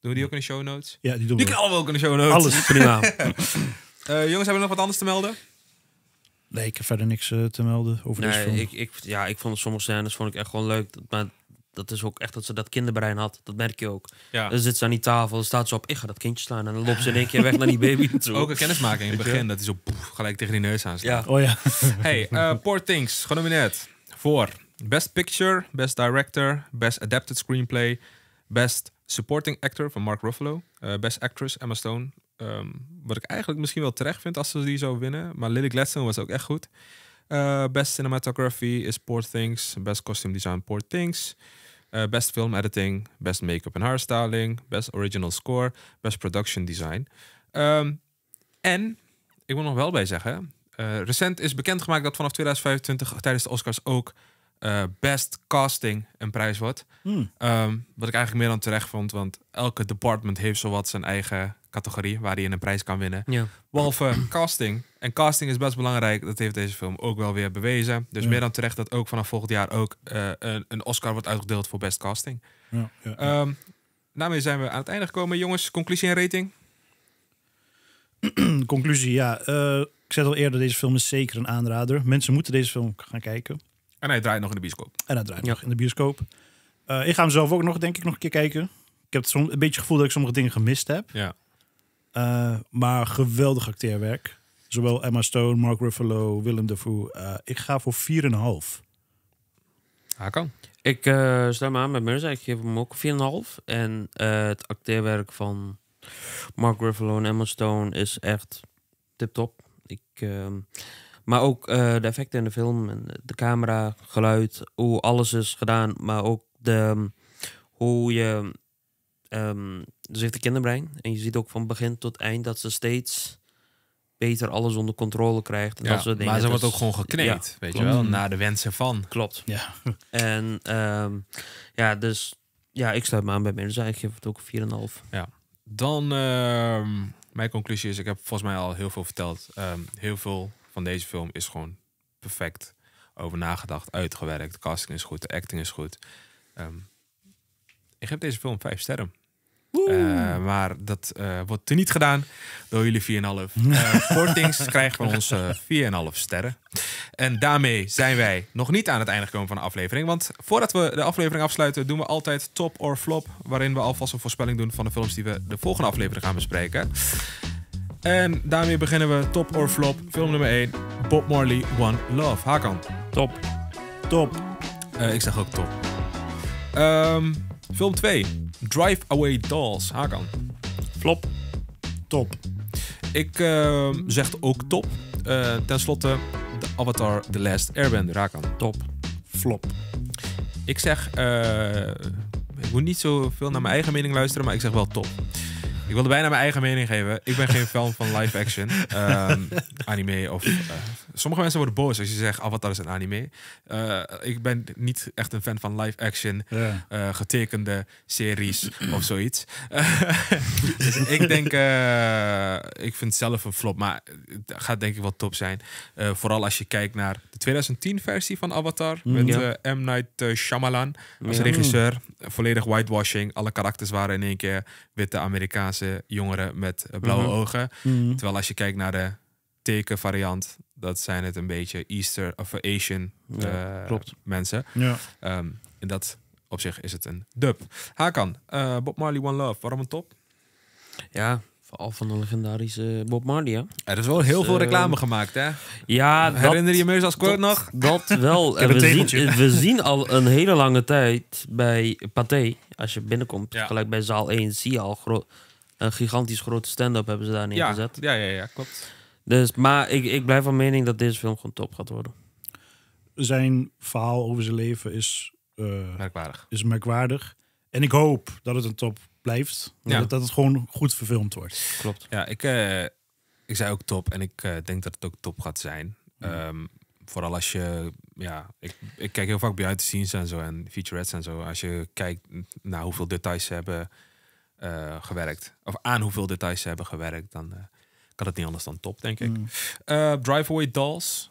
Doen we die ook in de show notes? Ja, die doen we. Die knallen we ook in de show notes. Alles prima. Jongens, hebben we nog wat anders te melden? Nee, ik heb verder niks te melden over deze film. Ik vond sommige scènes echt gewoon leuk. Maar dat is ook echt dat ze dat kinderbrein had. Dat merk je ook. Ja. Dan zit ze aan die tafel, dan staat ze op, ik ga dat kindje slaan. En dan loopt ze in één keer weg naar die baby toe. Ook een kennismaking in het begin, dat hij zo gelijk tegen die neus aanslaat. Ja. Oh ja. Hey, Poor Things, genomineerd voor Best Picture, Best Director, Best Adapted Screenplay, Best Supporting Actor van Mark Ruffalo, Best Actress Emma Stone. Wat ik eigenlijk misschien wel terecht vind als ze die zou winnen. Maar Lily Gladstone was ook echt goed. Best Cinematography is Poor Things. Best Costume Design Poor Things. Best Film Editing. Best Make-up en Hairstyling. Best Original Score. Best Production Design. En, ik wil nog wel bij zeggen... recent is bekendgemaakt dat vanaf 2025 tijdens de Oscars ook... Best Casting een prijs wordt. Wat ik eigenlijk meer dan terecht vond, want elke department heeft zowat zijn eigen categorie waar hij een prijs kan winnen. Ja. Behalve casting. En casting is best belangrijk. Dat heeft deze film ook wel weer bewezen. Dus meer dan terecht dat ook vanaf volgend jaar ook een Oscar wordt uitgedeeld voor Best Casting. Ja, ja, ja. Daarmee zijn we aan het einde gekomen. Jongens, conclusie en rating? Conclusie, ja. Ik zei al eerder, deze film is zeker een aanrader. Mensen moeten deze film gaan kijken. En hij draait nog in de bioscoop. En hij draait nog in de bioscoop. Ik ga hem zelf ook nog, denk ik, nog een keer kijken. Ik heb een beetje het gevoel dat ik sommige dingen gemist heb. Ja. Maar geweldig acteerwerk. Zowel Emma Stone, Mark Ruffalo, Willem Dafoe. Ik ga voor 4,5. Hakan? Ik sluit me aan met Mirza. Ik geef hem ook 4,5. En het acteerwerk van Mark Ruffalo en Emma Stone is echt tip-top. Maar ook de effecten in de film, en de camera, geluid, hoe alles is gedaan. Maar ook hoe je... dus heeft de kinderbrein. En je ziet ook van begin tot eind dat ze steeds beter alles onder controle krijgt. En ja, dat soort dingen. Maar ze wordt ook gewoon gekneed, weet je wel. Naar de wensen van. Klopt. Ja. En ik sluit me aan bij mensen. Ik geef het ook 4,5. Ja. Dan, mijn conclusie is, ik heb volgens mij al heel veel verteld. Heel veel... van deze film is gewoon perfect over nagedacht, uitgewerkt. De casting is goed, de acting is goed. Ik geef deze film 5 sterren. Maar dat wordt teniet gedaan door jullie 4,5. Poor Things krijgt van ons 4,5 sterren. En daarmee zijn wij nog niet aan het einde gekomen van de aflevering. Want voordat we de aflevering afsluiten doen we altijd top or flop. Waarin we alvast een voorspelling doen van de films die we de volgende aflevering gaan bespreken. En daarmee beginnen we top or flop. Film nummer 1, Bob Marley, One Love. Hakan. Top. Top. Ik zeg ook top. Film 2, Drive Away Dolls. Hakan. Flop. Top. Ik zeg ook top. Ten slotte, The Avatar, The Last Airbender. Hakan. Top. Flop. Ik zeg... ik moet niet zoveel naar mijn eigen mening luisteren, maar ik zeg wel top. Ik wilde bijna mijn eigen mening geven. Ik ben geen fan van live action. Anime of... sommige mensen worden boos als je zegt Avatar is een anime. Ik ben niet echt een fan van live action. Getekende series of zoiets. Dus ik denk... ik vind zelf een flop. Maar het gaat denk ik wel top zijn. Vooral als je kijkt naar de 2010 versie van Avatar. Met M. Night Shyamalan als regisseur. volledig whitewashing. Alle karakters waren in één keer witte Amerikaanse jongeren met blauwe ogen. Mm-hmm. Terwijl als je kijkt naar de tekenvariant, dat zijn het een beetje Easter of Asian mensen. Ja. In dat opzicht is het een dub. Hakan, Bob Marley One Love, waarom een top? Ja, vooral van de legendarische Bob Marley, hè? Er is wel heel veel reclame gemaakt, hè? Ja, herinner je me als kort nog? Dat wel. we zien al een hele lange tijd bij Pathé. Als je binnenkomt, gelijk bij zaal 1, zie je al een gigantisch grote stand-up hebben ze daar neergezet. Ja, ja, ja, ja, klopt. Dus, maar ik blijf van mening dat deze film gewoon top gaat worden. Zijn verhaal over zijn leven is merkwaardig. En ik hoop dat het een top blijft. Ja. Dat het gewoon goed verfilmd wordt. Klopt. Ja, ik zei ook top. En ik denk dat het ook top gaat zijn. Vooral als je... Ja, ik kijk heel vaak behind the scenes en zo. En featurettes en zo. Als je kijkt naar hoeveel details ze hebben gewerkt. Of aan hoeveel details ze hebben gewerkt. Dan... kan het niet anders dan top, denk ik. Drive Away Dolls.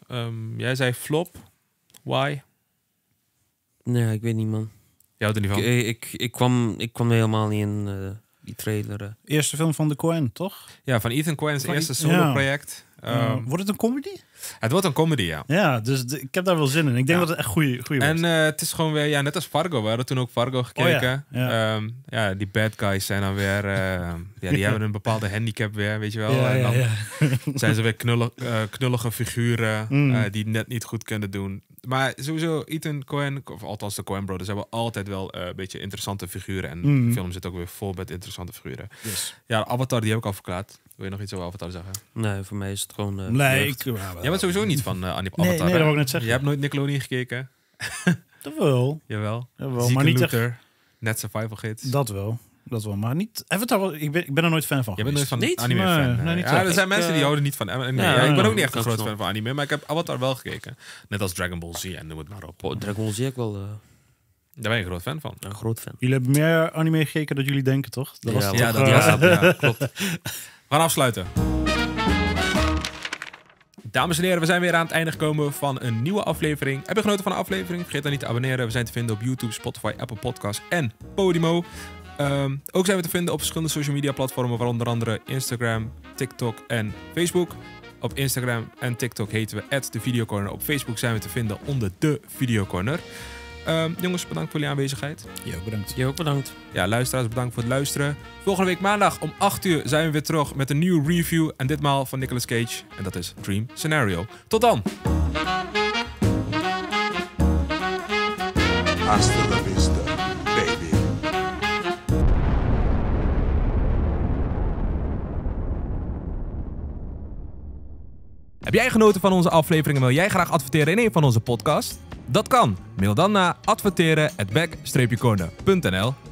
Jij zei flop. Why? Nee, ik weet niet, man. Jij houdt er niet van? Ik kwam helemaal niet in die trailer. Eerste film van de Coen, toch? Ja, van Ethan Coen's eerste solo-project. Ja. Wordt het een comedy? Het wordt een comedy, ja. Ja, dus ik heb daar wel zin in. Ik denk dat het echt goeie wordt. En het is gewoon weer, ja, net als Fargo. We hadden toen ook Fargo gekeken. Oh, ja. Ja. Ja, die bad guys zijn dan weer... die hebben een bepaalde handicap weer, weet je wel. Ja, en dan zijn ze weer knullige figuren die het net niet goed kunnen doen. Maar sowieso, Ethan Coen, of althans de Coen Brothers, hebben altijd wel een beetje interessante figuren. En de film zit ook weer vol met interessante figuren. Yes. Ja, Avatar, die heb ik al verklaard. Wil je nog iets over Avatar zeggen? Nee, voor mij is het gewoon... Jij bent sowieso niet van Avatar. Nee, dat wil ik net zeggen. Je hebt nooit Nickelodeon gekeken. Dat wel. Jawel. Jawel, maar niet echt... Net Survival Gids. Dat wel, maar niet... Avatar, ik ben er nooit fan van. Je bent nooit van anime fan. Nee. Nee, er zijn mensen die houden niet van anime. Ik ben ook niet echt een groot fan van anime, maar ik heb Avatar wel gekeken. Net als Dragon Ball Z en noem het maar op. Dragon Ball Z ik wel... Daar ben je een groot fan van. Een groot fan. Jullie hebben meer anime gekeken dan jullie denken, toch? Ja, dat was het. Klopt. We gaan afsluiten. Dames en heren, we zijn weer aan het einde gekomen van een nieuwe aflevering. Heb je genoten van de aflevering? Vergeet dan niet te abonneren. We zijn te vinden op YouTube, Spotify, Apple Podcasts en Podimo. Ook zijn we te vinden op verschillende social media platformen, waaronder andere Instagram, TikTok en Facebook. Op Instagram en TikTok heten we @TheVideoCorner. Op Facebook zijn we te vinden onder de Videocorner. Jongens, bedankt voor jullie aanwezigheid. Jij ook bedankt. Jij ook bedankt. Ja, luisteraars, bedankt voor het luisteren. Volgende week maandag om 8 uur zijn we weer terug met een nieuwe review. En ditmaal van Nicolas Cage. En dat is Dream Scenario. Tot dan! Hasta la vista, baby. Heb jij genoten van onze aflevering en wil jij graag adverteren in een van onze podcasts? Dat kan. Mail dan naar adverteren@back-corner.nl.